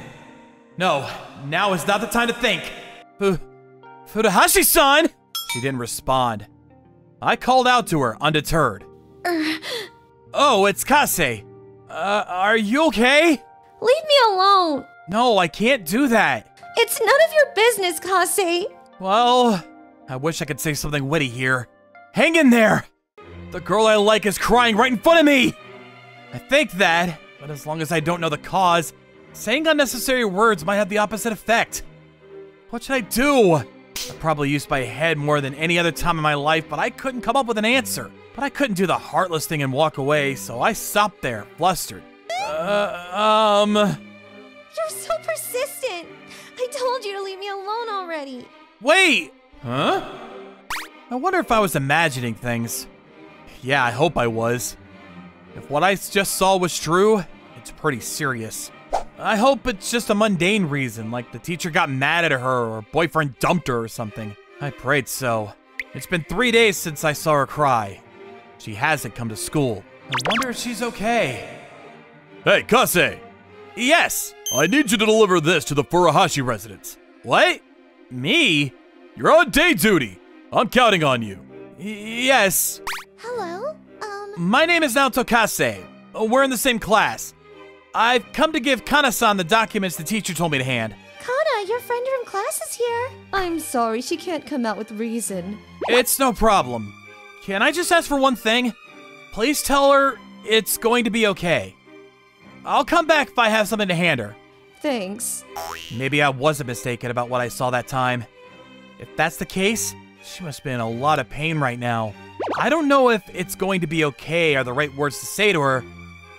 No, now is not the time to think. Fu... Furuhashi-san! She didn't respond. I called out to her, undeterred. Uh, oh, it's Kase. Uh, are you okay? Leave me alone. No, I can't do that. It's none of your business, Kase. Well, I wish I could say something witty here. Hang in there! The girl I like is crying right in front of me! I think that, but as long as I don't know the cause, saying unnecessary words might have the opposite effect. What should I do? I probably used my head more than any other time in my life, but I couldn't come up with an answer. But I couldn't do the heartless thing and walk away, so I stopped there, flustered. Uh, um... You're so persistent! I told you to leave me alone already! Wait! Huh? I wonder if I was imagining things. Yeah, I hope I was. If what I just saw was true, it's pretty serious. I hope it's just a mundane reason, like the teacher got mad at her or boyfriend dumped her or something. I prayed so. It's been three days since I saw her cry. She hasn't come to school. I wonder if she's okay. Hey, Kase! Yes! I need you to deliver this to the Furuhashi residence. What? Me? You're on day duty. I'm counting on you. Y- yes. Hello, um... My name is Naoto Kase. We're in the same class. I've come to give Kana-san the documents the teacher told me to hand. Kana, your friend from class is here. I'm sorry, she can't come out with reason. It's no problem. Can I just ask for one thing? Please tell her it's going to be okay. I'll come back if I have something to hand her. Thanks. Maybe I wasn't mistaken about what I saw that time. If that's the case, she must be in a lot of pain right now. I don't know if it's going to be okay are the right words to say to her,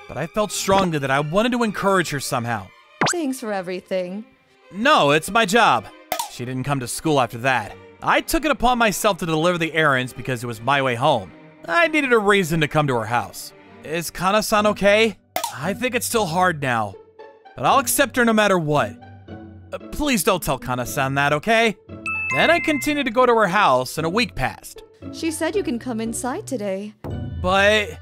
but I felt strongly that I wanted to encourage her somehow. Thanks for everything. No, it's my job. She didn't come to school after that. I took it upon myself to deliver the errands because it was my way home. I needed a reason to come to her house. Is Kana-san okay? I think it's still hard now, but I'll accept her no matter what. Uh, please don't tell Kana-san that, okay? Then I continued to go to her house, and a week passed. She said you can come inside today. But...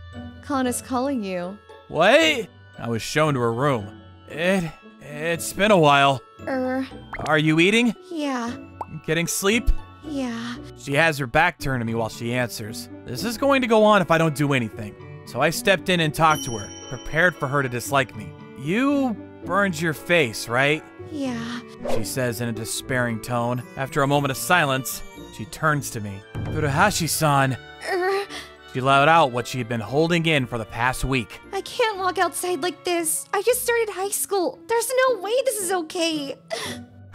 Kana's calling you. What? I was shown to her room. It... it's been a while. Er... Are you eating? Yeah. Getting sleep? Yeah. She has her back turned to me while she answers. This is going to go on if I don't do anything. So I stepped in and talked to her, prepared for her to dislike me. You burned your face, right? Yeah. She says in a despairing tone. After a moment of silence, she turns to me. Furuhashi-san. Er... She let out what she had been holding in for the past week. I can't walk outside like this. I just started high school. There's no way this is okay.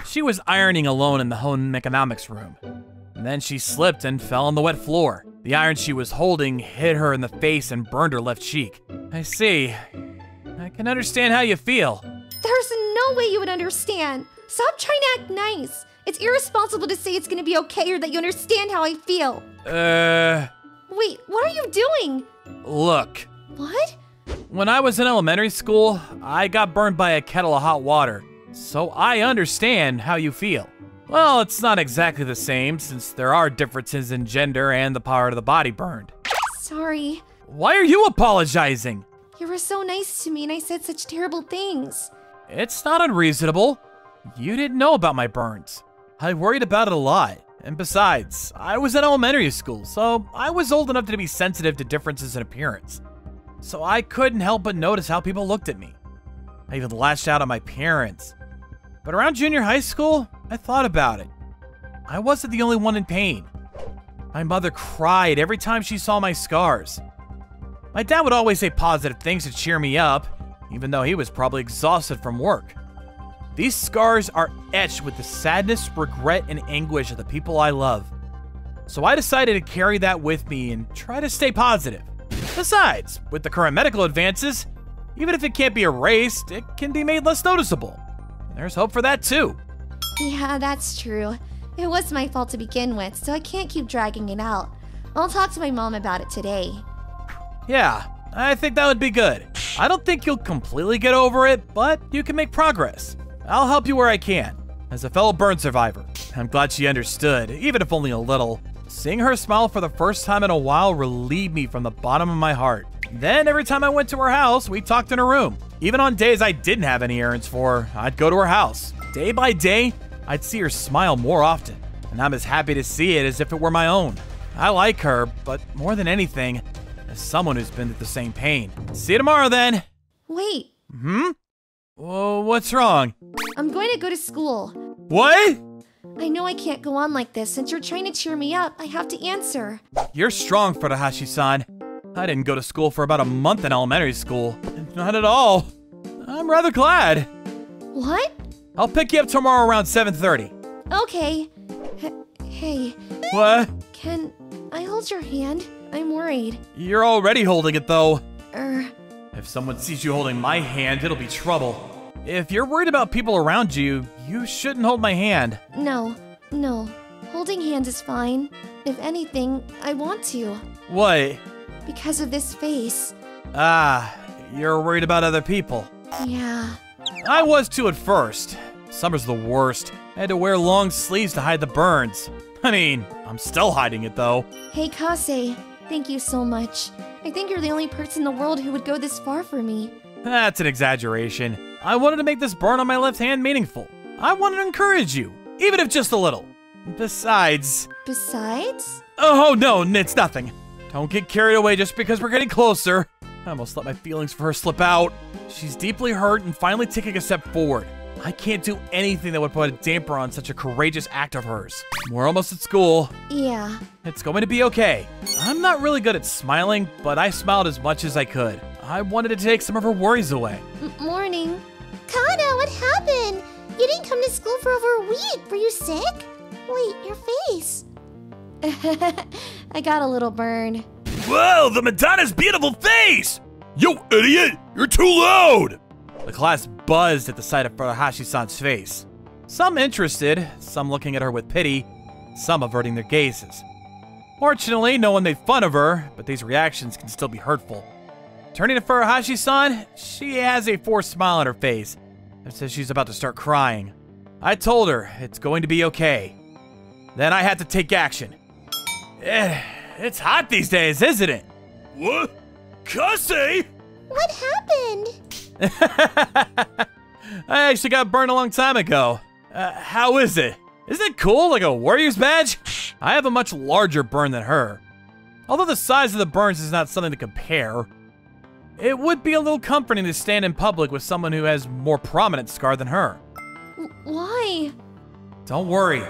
She was ironing alone in the home economics room. And then she slipped and fell on the wet floor. The iron she was holding hit her in the face and burned her left cheek. I see. I can understand how you feel. There's no way you would understand. Stop trying to act nice. It's irresponsible to say it's gonna be okay or that you understand how I feel. Uh... Wait, what are you doing? Look. What? When I was in elementary school, I got burned by a kettle of hot water. So I understand how you feel. Well, it's not exactly the same since there are differences in gender and the part of the body burned. Sorry. Why are you apologizing? You were so nice to me and I said such terrible things. It's not unreasonable. You didn't know about my burns. I worried about it a lot. And besides, I was in elementary school, so I was old enough to be sensitive to differences in appearance. So I couldn't help but notice how people looked at me. I even lashed out at my parents. But around junior high school, I thought about it. I wasn't the only one in pain. My mother cried every time she saw my scars. My dad would always say positive things to cheer me up, even though he was probably exhausted from work. These scars are etched with the sadness, regret, and anguish of the people I love. So I decided to carry that with me and try to stay positive. Besides, with the current medical advances, even if it can't be erased, it can be made less noticeable. There's hope for that too. Yeah, that's true. It was my fault to begin with, so I can't keep dragging it out. I'll talk to my mom about it today. Yeah, I think that would be good. I don't think you'll completely get over it, but you can make progress. I'll help you where I can, as a fellow burn survivor. I'm glad she understood, even if only a little. Seeing her smile for the first time in a while relieved me from the bottom of my heart. Then every time I went to her house, we talked in her room. Even on days I didn't have any errands for her, I'd go to her house. Day by day, I'd see her smile more often, and I'm as happy to see it as if it were my own. I like her, but more than anything, as someone who's been through the same pain. See you tomorrow then. Wait. Hmm? Well, what's wrong? I'm going to go to school. What? I know I can't go on like this. Since you're trying to cheer me up, I have to answer. You're strong, Furuhashi-san. I didn't go to school for about a month in elementary school. Not at all. I'm rather glad. What? I'll pick you up tomorrow around seven thirty. Okay. H- hey. What? Can I hold your hand? I'm worried. You're already holding it, though. Er... If someone sees you holding my hand, it'll be trouble. If you're worried about people around you, you shouldn't hold my hand. No, no. Holding hands is fine. If anything, I want to. What? Because of this face. Ah, you're worried about other people. Yeah. I was too at first. Summer's the worst. I had to wear long sleeves to hide the burns. I mean, I'm still hiding it though. Hey, Kase. Thank you so much. I think you're the only person in the world who would go this far for me. That's an exaggeration. I wanted to make this burn on my left hand meaningful. I wanted to encourage you, even if just a little. Besides... Besides? Oh, no, it's nothing. Don't get carried away just because we're getting closer. I almost let my feelings for her slip out. She's deeply hurt and finally taking a step forward. I can't do anything that would put a damper on such a courageous act of hers. We're almost at school. Yeah. It's going to be okay. I'm not really good at smiling, but I smiled as much as I could. I wanted to take some of her worries away. M morning. Kana, what happened? You didn't come to school for over a week. Were you sick? Wait, your face. I got a little burn. Whoa, the Madonna's beautiful face! You idiot! You're too loud! The class buzzed at the sight of Furuhashi-san's face. Some interested, some looking at her with pity, some averting their gazes. Fortunately, no one made fun of her, but these reactions can still be hurtful. Turning to Furuhashi-san, she has a forced smile on her face and says she's about to start crying. I told her it's going to be okay. Then I had to take action. Eh, it's hot these days, isn't it? What? Kase? What happened? I actually got burned a long time ago. Uh, how is it? Isn't it cool, like a warrior's badge? I have a much larger burn than her. Although the size of the burns is not something to compare, it would be a little comforting to stand in public with someone who has more prominent scar than her. Why? Don't worry.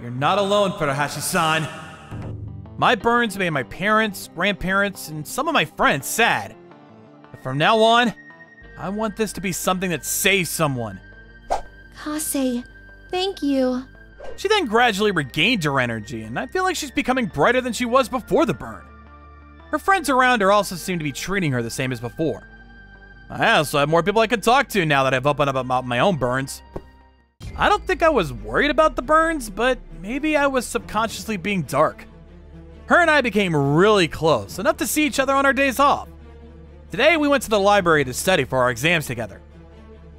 You're not alone, Furuhashi-san. My burns made my parents, grandparents, and some of my friends sad. But from now on, I want this to be something that saves someone. Kase, thank you. She then gradually regained her energy, and I feel like she's becoming brighter than she was before the burn. Her friends around her also seem to be treating her the same as before. I also have more people I can talk to now that I've opened up about my own burns. I don't think I was worried about the burns, but maybe I was subconsciously being dark. Her and I became really close, enough to see each other on our days off. Today we went to the library to study for our exams together.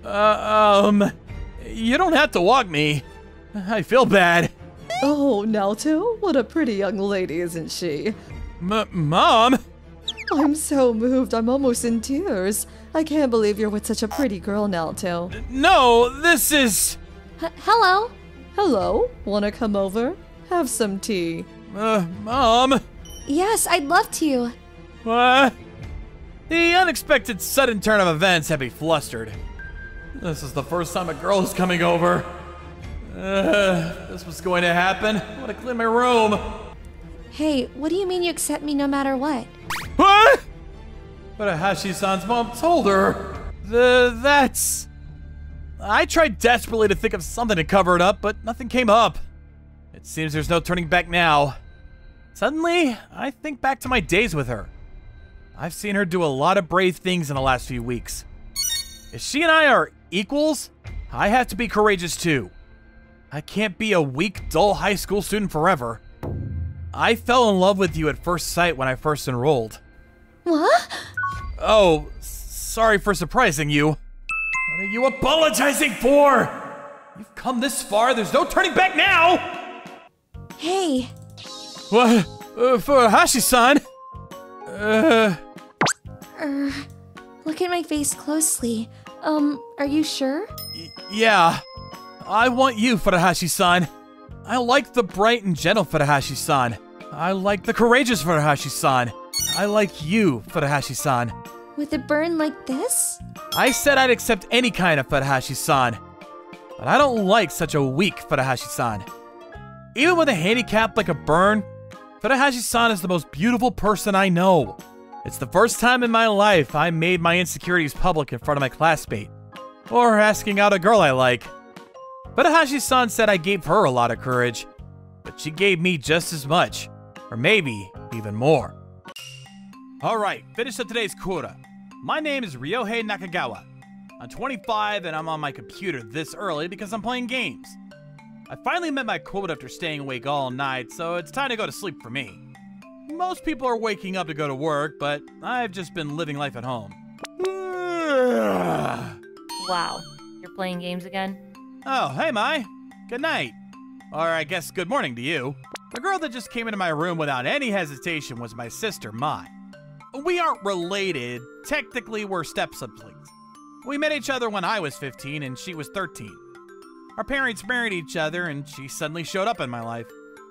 Uh, um, you don't have to walk me. I feel bad. Oh, Naoto, what a pretty young lady, isn't she? M- Mom? I'm so moved, I'm almost in tears. I can't believe you're with such a pretty girl, Naoto. No, this is... H- hello? Hello, wanna come over? Have some tea. Uh, Mom? Yes, I'd love to. What? The unexpected sudden turn of events had me flustered. This is the first time a girl is coming over. Uh, this was going to happen. I want to clean my room. Hey, what do you mean you accept me no matter what? What? Furuhashi-san's mom told her. The, that's... I tried desperately to think of something to cover it up, but nothing came up. It seems there's no turning back now. Suddenly, I think back to my days with her. I've seen her do a lot of brave things in the last few weeks. If she and I are equals, I have to be courageous too. I can't be a weak, dull high school student forever. I fell in love with you at first sight when I first enrolled. What? Oh, sorry for surprising you. What are you apologizing for? You've come this far, there's no turning back now! Hey. What? Uh, Furuhashi-san? Uh... Uh... Look at my face closely. Um, are you sure? Y- yeah. I want you, Furuhashi-san. I like the bright and gentle Furuhashi-san. I like the courageous Furuhashi-san. I like you, Furuhashi-san. With a burn like this? I said I'd accept any kind of Furuhashi-san, but I don't like such a weak Furuhashi-san. Even with a handicap like a burn, Furuhashi-san is the most beautiful person I know. It's the first time in my life I made my insecurities public in front of my classmate, or asking out a girl I like. Furuhashi-san said I gave her a lot of courage, but she gave me just as much, or maybe even more. Alright, finish up today's quota. My name is Ryohei Nakagawa. I'm twenty-five and I'm on my computer this early because I'm playing games. I finally met my quota after staying awake all night, so it's time to go to sleep for me. Most people are waking up to go to work, but I've just been living life at home. Wow, you're playing games again? Oh, hey, Mai. Good night. Or I guess good morning to you. The girl that just came into my room without any hesitation was my sister, Mai. We aren't related. Technically, we're step-siblings. We met each other when I was fifteen and she was thirteen. Our parents married each other and she suddenly showed up in my life.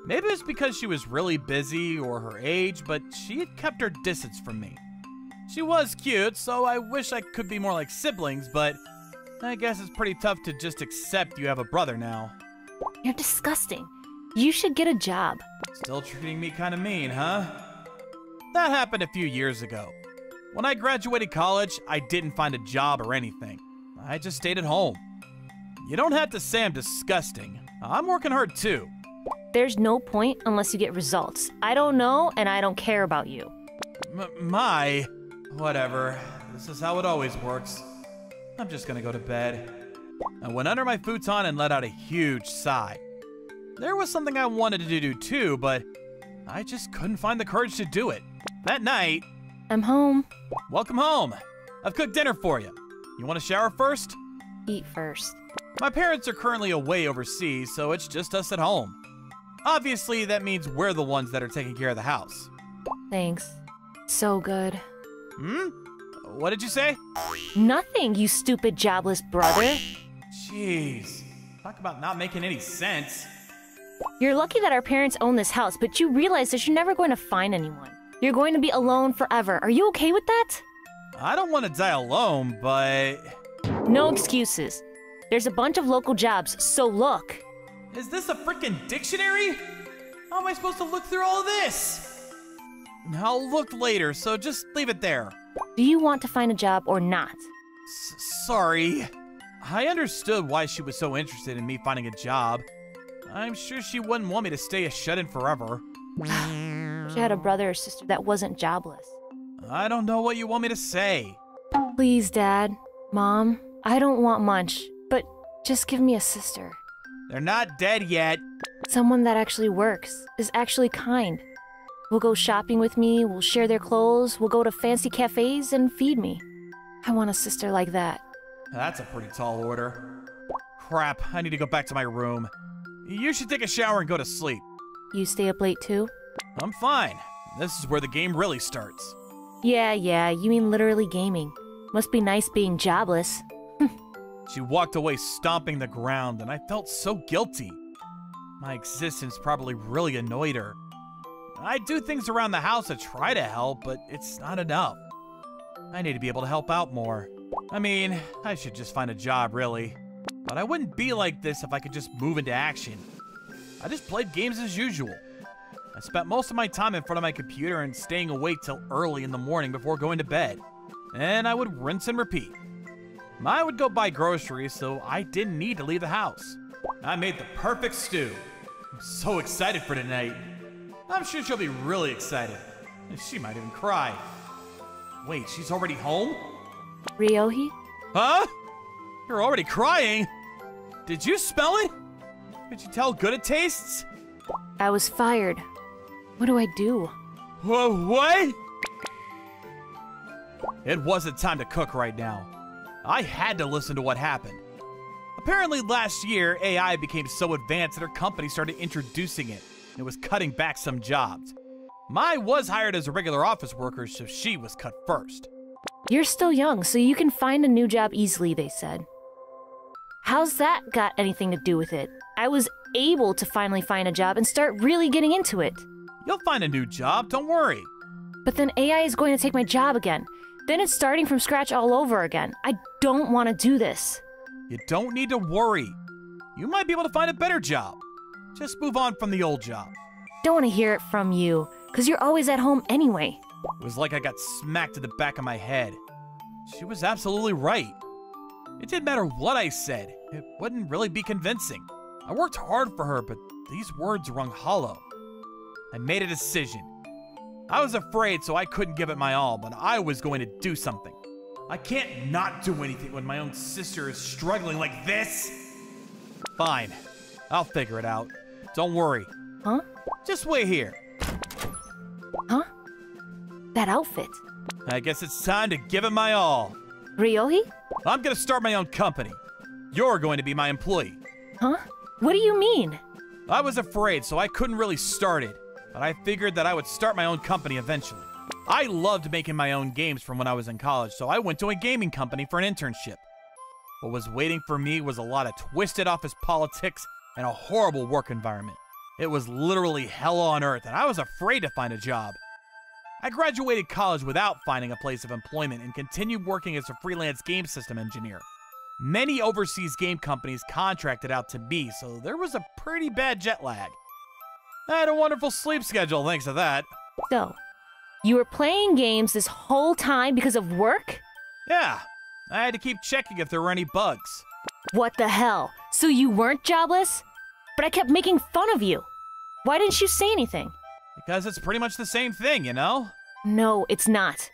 Maybe it's because she was really busy or her age, but she had kept her distance from me. She was cute, so I wish I could be more like siblings, but... I guess it's pretty tough to just accept you have a brother now. You're disgusting. You should get a job. Still treating me kind of mean, huh? That happened a few years ago. When I graduated college, I didn't find a job or anything. I just stayed at home. You don't have to say I'm disgusting. I'm working hard too. There's no point unless you get results. I don't know, and I don't care about you. M Mai? Whatever. This is how it always works. I'm just gonna go to bed. I went under my futon and let out a huge sigh. There was something I wanted to do too, but I just couldn't find the courage to do it. That night... I'm home. Welcome home. I've cooked dinner for you. You want to shower first? Eat first. My parents are currently away overseas, so it's just us at home. Obviously, that means we're the ones that are taking care of the house. Thanks. So good. Hmm? What did you say? Nothing, you stupid jobless brother. Jeez. Talk about not making any sense. You're lucky that our parents own this house, but you realize that you're never going to find anyone. You're going to be alone forever. Are you okay with that? I don't want to die alone, but... No excuses. There's a bunch of local jobs, so look. Is this a freaking dictionary? How am I supposed to look through all this? I'll look later, so just leave it there. Do you want to find a job or not? S-sorry. I understood why she was so interested in me finding a job. I'm sure she wouldn't want me to stay a shut-in forever. She had a brother or sister that wasn't jobless. I don't know what you want me to say. Please, Dad. Mom, I don't want much, but just give me a sister. They're not dead yet. Someone that actually works, is actually kind. Will go shopping with me, will share their clothes, will go to fancy cafes and feed me. I want a sister like that. That's a pretty tall order. Crap, I need to go back to my room. You should take a shower and go to sleep. You stay up late too? I'm fine. This is where the game really starts. Yeah, yeah, you mean literally gaming. Must be nice being jobless. She walked away stomping the ground, and I felt so guilty. My existence probably really annoyed her. I do things around the house to try to help, but it's not enough. I need to be able to help out more. I mean, I should just find a job, really. But I wouldn't be like this if I could just move into action. I just played games as usual. I spent most of my time in front of my computer and staying awake till early in the morning before going to bed. And I would rinse and repeat. I would go buy groceries, so I didn't need to leave the house. I made the perfect stew. I'm so excited for tonight. I'm sure she'll be really excited. She might even cry. Wait, she's already home? Ryohei? Huh? You're already crying? Did you smell it? Could you tell good it tastes? I was fired. What do I do? Whoa, what? It wasn't time to cook right now. I had to listen to what happened. Apparently last year, A I became so advanced that her company started introducing it, and it was cutting back some jobs. Mai was hired as a regular office worker, so she was cut first. You're still young, so you can find a new job easily, they said. How's that got anything to do with it? I was able to finally find a job and start really getting into it. You'll find a new job, don't worry. But then A I is going to take my job again. Then it's starting from scratch all over again. I don't want to do this. You don't need to worry. You might be able to find a better job. Just move on from the old job. Don't want to hear it from you, because you're always at home anyway. It was like I got smacked in the back of my head. She was absolutely right. It didn't matter what I said. It wouldn't really be convincing. I worked hard for her, but these words rung hollow. I made a decision. I was afraid, so I couldn't give it my all, but I was going to do something. I can't not do anything when my own sister is struggling like this. Fine. I'll figure it out. Don't worry. Huh? Just wait here. Huh? That outfit. I guess it's time to give it my all. Ryohei? I'm gonna start my own company. You're going to be my employee. Huh? What do you mean? I was afraid, so I couldn't really start it. But I figured that I would start my own company eventually. I loved making my own games from when I was in college, so I went to a gaming company for an internship. What was waiting for me was a lot of twisted office politics and a horrible work environment. It was literally hell on earth, and I was afraid to find a job. I graduated college without finding a place of employment and continued working as a freelance game system engineer. Many overseas game companies contracted out to me, so there was a pretty bad jet lag. I had a wonderful sleep schedule thanks to that. So, you were playing games this whole time because of work? Yeah. I had to keep checking if there were any bugs. What the hell? So you weren't jobless? But I kept making fun of you. Why didn't you say anything? Because it's pretty much the same thing, you know? No, it's not.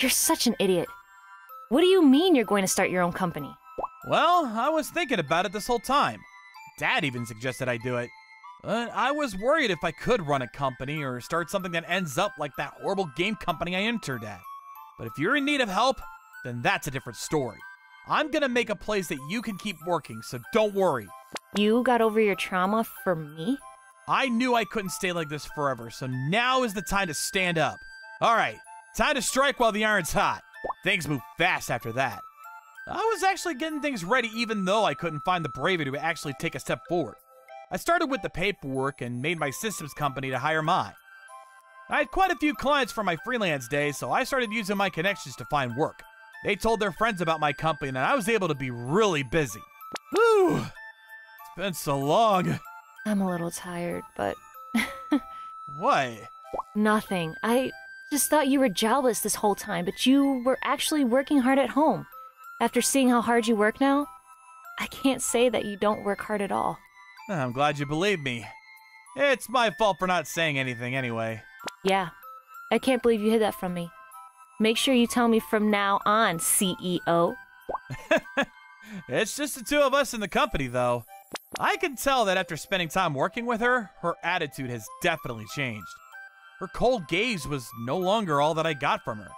You're such an idiot. What do you mean you're going to start your own company? Well, I was thinking about it this whole time. Dad even suggested I do it. But I was worried if I could run a company or start something that ends up like that horrible game company I entered at. But if you're in need of help, then that's a different story. I'm gonna make a place that you can keep working, so don't worry. You got over your trauma for me? I knew I couldn't stay like this forever, so now is the time to stand up. All right, time to strike while the iron's hot. Things move fast after that. I was actually getting things ready even though I couldn't find the bravery to actually take a step forward. I started with the paperwork and made my systems company to hire Mai. I had quite a few clients from my freelance days, so I started using my connections to find work. They told their friends about my company, and I was able to be really busy. Whew! It's been so long. I'm a little tired, but... What? Nothing. I just thought you were jobless this whole time, but you were actually working hard at home. After seeing how hard you work now, I can't say that you don't work hard at all. I'm glad you believe me. It's my fault for not saying anything anyway. Yeah. I can't believe you hid that from me. Make sure you tell me from now on, C E O. It's just the two of us in the company, though. I can tell that after spending time working with her, her attitude has definitely changed. Her cold gaze was no longer all that I got from her.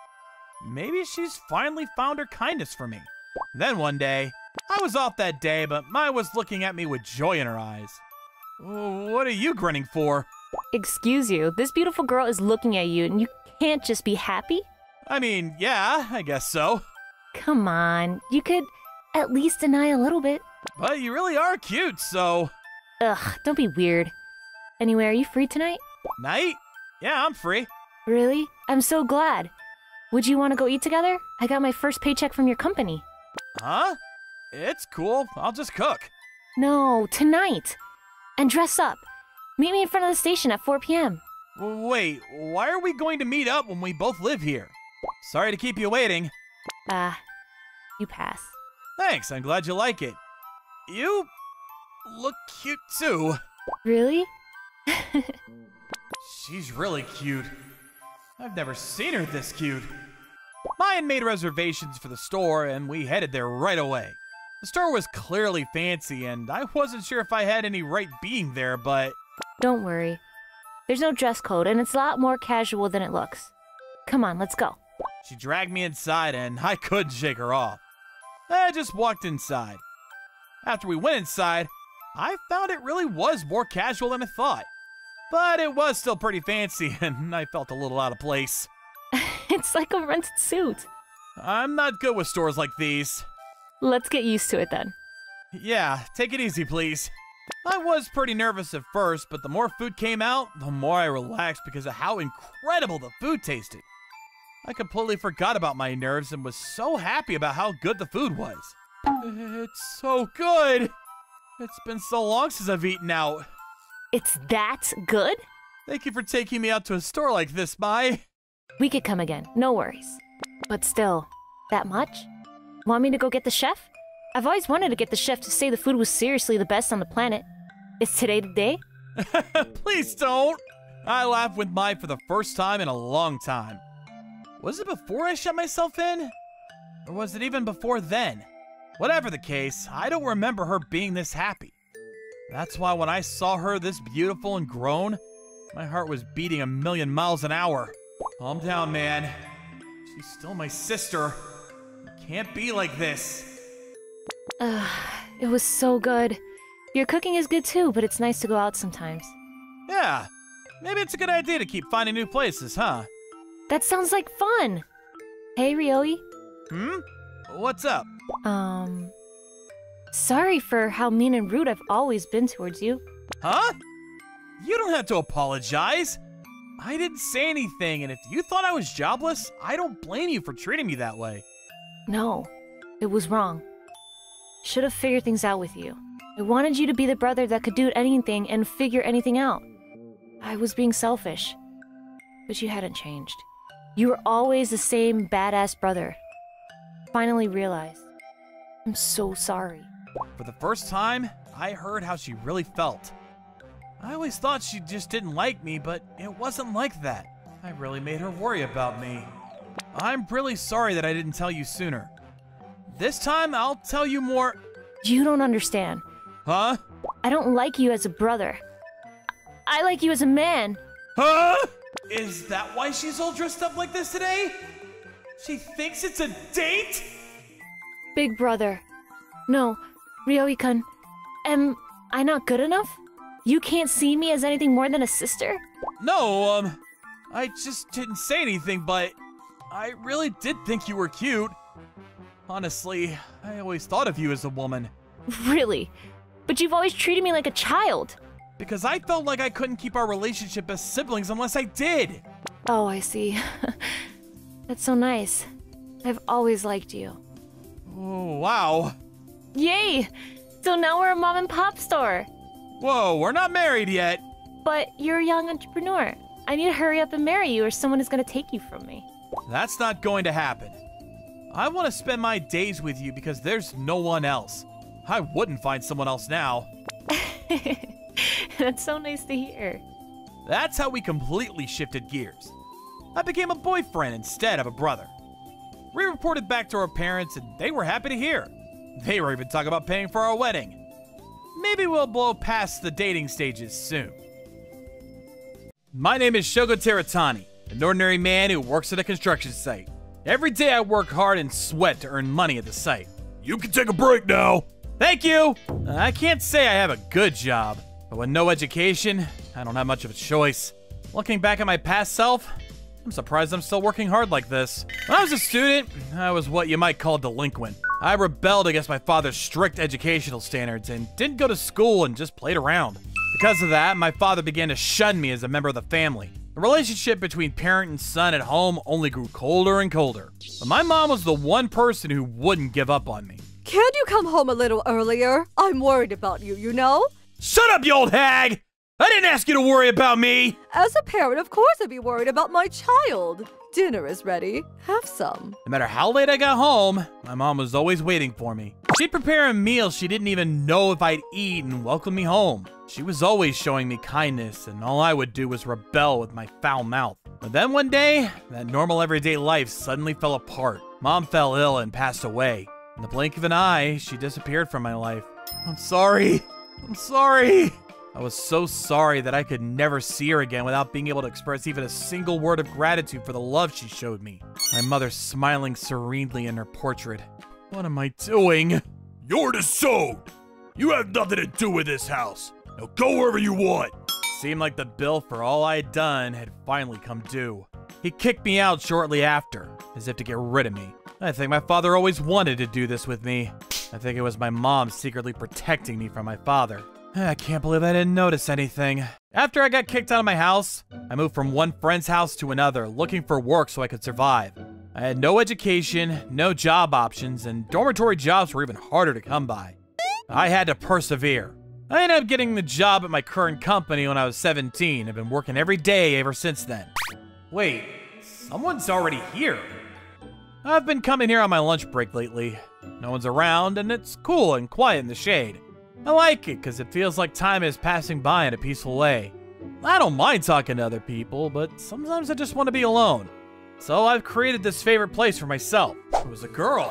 Maybe she's finally found her kindness for me. Then one day, I was off that day, but Mai was looking at me with joy in her eyes. What are you grinning for? Excuse you, this beautiful girl is looking at you, and you can't just be happy? I mean, yeah, I guess so. Come on, you could at least deny a little bit. But you really are cute, so... Ugh, don't be weird. Anyway, are you free tonight? Night? Yeah, I'm free. Really? I'm so glad. Would you want to go eat together? I got my first paycheck from your company. Huh? It's cool. I'll just cook. No, tonight. And dress up. Meet me in front of the station at four p m Wait, why are we going to meet up when we both live here? Sorry to keep you waiting. Ah, uh, you pass. Thanks, I'm glad you like it. You look cute too. Really? She's really cute. I've never seen her this cute. Mayan made reservations for the store and we headed there right away. The store was clearly fancy and I wasn't sure if I had any right being there, but... Don't worry. There's no dress code and it's a lot more casual than it looks. Come on, let's go. She dragged me inside and I couldn't shake her off. I just walked inside. After we went inside, I found it really was more casual than I thought. But it was still pretty fancy, and I felt a little out of place. It's like a rented suit. I'm not good with stores like these. Let's get used to it then. Yeah, take it easy, please. I was pretty nervous at first, but the more food came out, the more I relaxed because of how incredible the food tasted. I completely forgot about my nerves and was so happy about how good the food was. It's so good. It's been so long since I've eaten out. It's that good? Thank you for taking me out to a store like this, Mai. We could come again, no worries. But still, that much? Want me to go get the chef? I've always wanted to get the chef to say the food was seriously the best on the planet. Is today the day? Please don't. I laughed with Mai for the first time in a long time. Was it before I shut myself in? Or was it even before then? Whatever the case, I don't remember her being this happy. That's why when I saw her this beautiful and grown, my heart was beating a million miles an hour. Calm down, man. She's still my sister. You can't be like this. Ugh, it was so good. Your cooking is good too, but it's nice to go out sometimes. Yeah, maybe it's a good idea to keep finding new places, huh? That sounds like fun. Hey, Ryohei. Hmm? What's up? Um, sorry for how mean and rude I've always been towards you. Huh? You don't have to apologize. I didn't say anything, and if you thought I was jobless, I don't blame you for treating me that way. No, it was wrong. Should have figured things out with you. I wanted you to be the brother that could do anything and figure anything out. I was being selfish, but you hadn't changed. You were always the same badass brother. Finally realized. I'm so sorry. For the first time, I heard how she really felt. I always thought she just didn't like me, but it wasn't like that. I really made her worry about me. I'm really sorry that I didn't tell you sooner. This time, I'll tell you more... You don't understand. Huh? I don't like you as a brother. I like you as a man. Huh? Is that why she's all dressed up like this today? She thinks it's a date? Big brother. No, Ryohei-kun. Am I not good enough? You can't see me as anything more than a sister? No, um... I just didn't say anything, but... I really did think you were cute. Honestly, I always thought of you as a woman. Really? But you've always treated me like a child. Because I felt like I couldn't keep our relationship as siblings unless I did. Oh, I see. That's so nice. I've always liked you. Oh, wow. Yay! So now we're a mom and pop store. Whoa, we're not married yet. But you're a young entrepreneur. I need to hurry up and marry you or someone is going to take you from me. That's not going to happen. I want to spend my days with you because there's no one else. I wouldn't find someone else now. That's so nice to hear. That's how we completely shifted gears. I became a boyfriend instead of a brother. We reported back to our parents and they were happy to hear. They were even talking about paying for our wedding. Maybe we'll blow past the dating stages soon. My name is Shogo Teratani, an ordinary man who works at a construction site. Every day I work hard and sweat to earn money at the site. You can take a break now. Thank you. I can't say I have a good job, but with no education, I don't have much of a choice. Looking back at my past self, I'm surprised I'm still working hard like this. When I was a student, I was what you might call delinquent. I rebelled against my father's strict educational standards and didn't go to school and just played around. Because of that, my father began to shun me as a member of the family. The relationship between parent and son at home only grew colder and colder. But my mom was the one person who wouldn't give up on me. Can you come home a little earlier? I'm worried about you, you know? Shut up, you old hag! I didn't ask you to worry about me! As a parent, of course I'd be worried about my child. Dinner is ready. Have some. No matter how late I got home, my mom was always waiting for me. She'd prepare a meal she didn't even know if I'd eat and welcome me home. She was always showing me kindness, and all I would do was rebel with my foul mouth. But then one day, that normal everyday life suddenly fell apart. Mom fell ill and passed away. In the blink of an eye, she disappeared from my life. I'm sorry. I'm sorry. I was so sorry that I could never see her again without being able to express even a single word of gratitude for the love she showed me. My mother smiling serenely in her portrait. What am I doing? You're disowned. You have nothing to do with this house. Now go wherever you want. Seemed like the bill for all I had done had finally come due. He kicked me out shortly after, as if to get rid of me. I think my father always wanted to do this with me. I think it was my mom secretly protecting me from my father. I can't believe I didn't notice anything. After I got kicked out of my house, I moved from one friend's house to another, looking for work so I could survive. I had no education, no job options, and dormitory jobs were even harder to come by. I had to persevere. I ended up getting the job at my current company when I was seventeen. I've been working every day ever since then. Wait, someone's already here. I've been coming here on my lunch break lately. No one's around, and it's cool and quiet in the shade. I like it because it feels like time is passing by in a peaceful way. I don't mind talking to other people, but sometimes I just want to be alone. So I've created this favorite place for myself. It was a girl.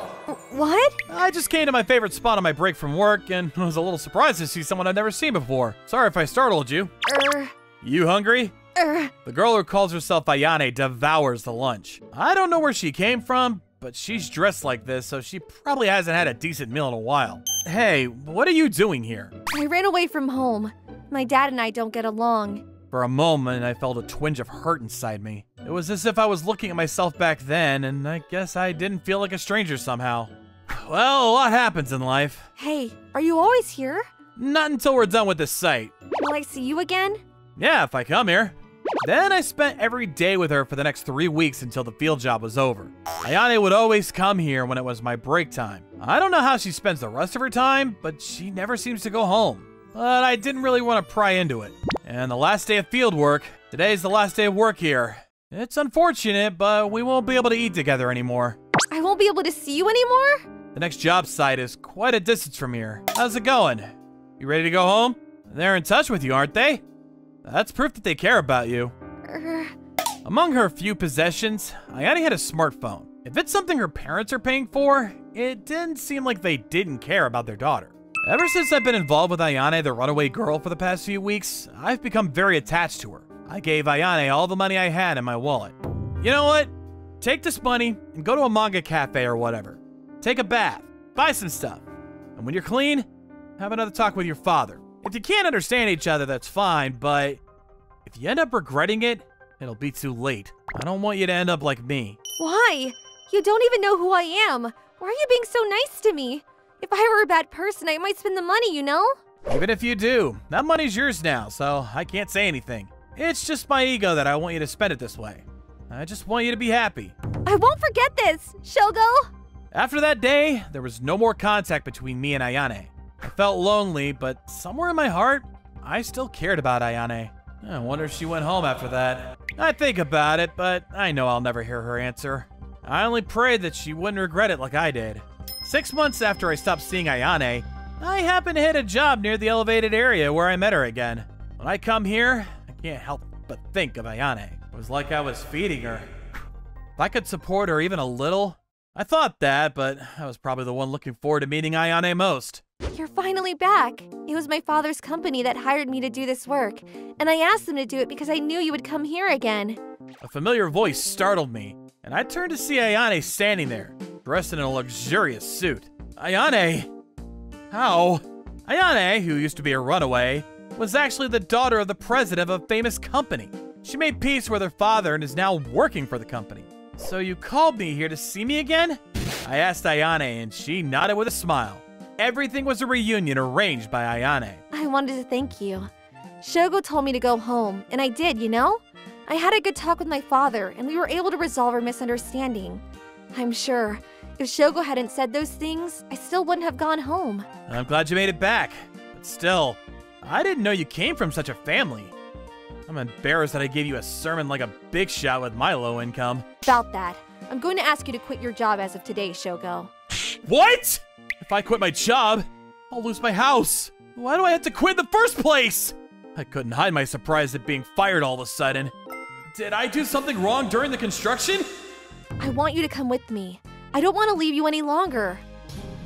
What? I just came to my favorite spot on my break from work and was a little surprised to see someone I've never seen before. Sorry if I startled you. Er. You hungry? Er. The girl who calls herself Ayane devours the lunch. I don't know where she came from, but she's dressed like this, so she probably hasn't had a decent meal in a while. Hey, what are you doing here? I ran away from home. My dad and I don't get along. For a moment, I felt a twinge of hurt inside me. It was as if I was looking at myself back then, and I guess I didn't feel like a stranger somehow. Well, a lot happens in life. Hey, are you always here? Not until we're done with this site. Will I see you again? Yeah, if I come here. Then I spent every day with her for the next three weeks until the field job was over. Ayane would always come here when it was my break time. I don't know how she spends the rest of her time, but she never seems to go home. But I didn't really want to pry into it. And the last day of field work. Today's the last day of work here. It's unfortunate, but we won't be able to eat together anymore. I won't be able to see you anymore? The next job site is quite a distance from here. How's it going? You ready to go home? They're in touch with you, aren't they? That's proof that they care about you. Uh. Among her few possessions, Ayane had a smartphone. If it's something her parents are paying for, it didn't seem like they didn't care about their daughter. Ever since I've been involved with Ayane, the runaway girl, for the past few weeks, I've become very attached to her. I gave Ayane all the money I had in my wallet. You know what? Take this money and go to a manga cafe or whatever. Take a bath, buy some stuff, and when you're clean, have another talk with your father. If you can't understand each other, that's fine, but if you end up regretting it, it'll be too late. I don't want you to end up like me. Why? You don't even know who I am. Why are you being so nice to me? If I were a bad person, I might spend the money, you know? Even if you do, that money's yours now, so I can't say anything. It's just my ego that I want you to spend it this way. I just want you to be happy. I won't forget this, Shogo! After that day, there was no more contact between me and Ayane. I felt lonely, but somewhere in my heart, I still cared about Ayane. I wonder if she went home after that. I think about it, but I know I'll never hear her answer. I only prayed that she wouldn't regret it like I did. Six months after I stopped seeing Ayane, I happened to hit a job near the elevated area where I met her again. When I come here, I can't help but think of Ayane. It was like I was feeding her. If I could support her even a little, I thought that, but I was probably the one looking forward to meeting Ayane most. You're finally back. It was my father's company that hired me to do this work, and I asked them to do it because I knew you would come here again. A familiar voice startled me, and I turned to see Ayane standing there, dressed in a luxurious suit. Ayane! How? Ayane, who used to be a runaway, was actually the daughter of the president of a famous company. She made peace with her father and is now working for the company. So you called me here to see me again? I asked Ayane, and she nodded with a smile. Everything was a reunion arranged by Ayane. I wanted to thank you. Shogo told me to go home, and I did, you know? I had a good talk with my father, and we were able to resolve our misunderstanding. I'm sure, if Shogo hadn't said those things, I still wouldn't have gone home. I'm glad you made it back. But still, I didn't know you came from such a family. I'm embarrassed that I gave you a sermon like a big shot with my low income. About that, I'm going to ask you to quit your job as of today, Shogo. What?! If I quit my job, I'll lose my house. Why do I have to quit in the first place? I couldn't hide my surprise at being fired all of a sudden. Did I do something wrong during the construction? I want you to come with me. I don't want to leave you any longer.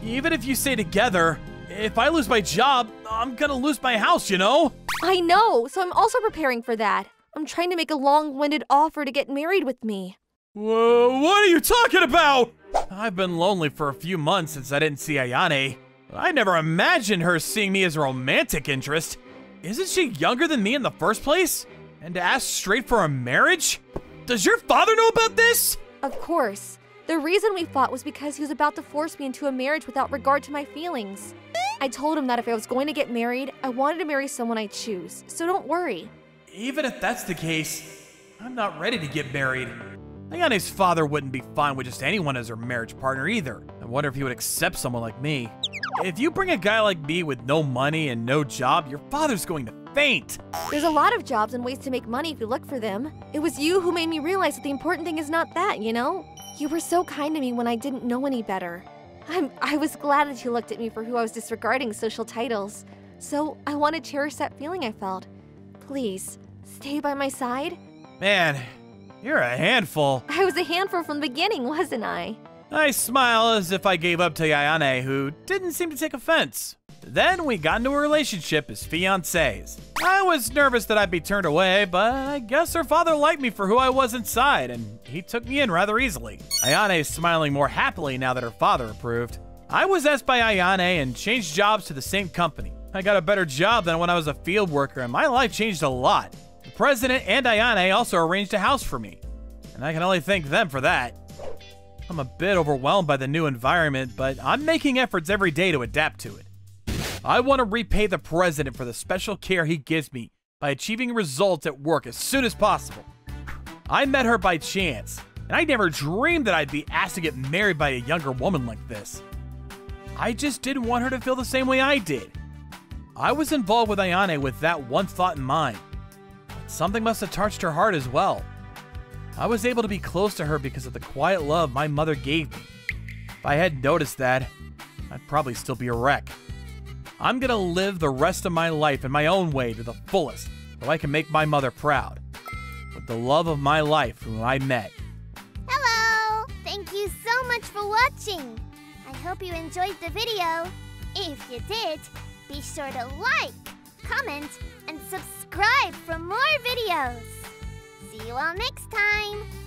Even if you stay together, if I lose my job, I'm gonna lose my house, you know? I know, so I'm also preparing for that. I'm trying to make a long-winded offer to get married with me. Whoa, what are you talking about? I've been lonely for a few months since I didn't see Ayane. I never imagined her seeing me as a romantic interest. Isn't she younger than me in the first place? And to ask straight for a marriage? Does your father know about this? Of course. The reason we fought was because he was about to force me into a marriage without regard to my feelings. I told him that if I was going to get married, I wanted to marry someone I choose, so don't worry. Even if that's the case, I'm not ready to get married. Ayane's father wouldn't be fine with just anyone as her marriage partner either. I wonder if he would accept someone like me. If you bring a guy like me with no money and no job, your father's going to faint. There's a lot of jobs and ways to make money if you look for them. It was you who made me realize that the important thing is not that, you know? You were so kind to me when I didn't know any better. I'm, I was glad that you looked at me for who I was disregarding social titles. So I want to cherish that feeling I felt. Please, stay by my side. Man. You're a handful. I was a handful from the beginning, wasn't I? I smile as if I gave up to Ayane, who didn't seem to take offense. Then we got into a relationship as fiancés. I was nervous that I'd be turned away, but I guess her father liked me for who I was inside, and he took me in rather easily. Ayane is smiling more happily now that her father approved. I was asked by Ayane and changed jobs to the same company. I got a better job than when I was a field worker, and my life changed a lot. President and Ayane also arranged a house for me, and I can only thank them for that. I'm a bit overwhelmed by the new environment, but I'm making efforts every day to adapt to it. I want to repay the president for the special care he gives me by achieving results at work as soon as possible. I met her by chance, and I never dreamed that I'd be asked to get married by a younger woman like this. I just didn't want her to feel the same way I did. I was involved with Ayane with that one thought in mind. Something must have touched her heart as well. I was able to be close to her because of the quiet love my mother gave me. If I hadn't noticed that, I'd probably still be a wreck. I'm gonna live the rest of my life in my own way to the fullest, so I can make my mother proud. With the love of my life whom I met. Hello! Thank you so much for watching! I hope you enjoyed the video. If you did, be sure to like, comment, and subscribe for more videos. See you all next time!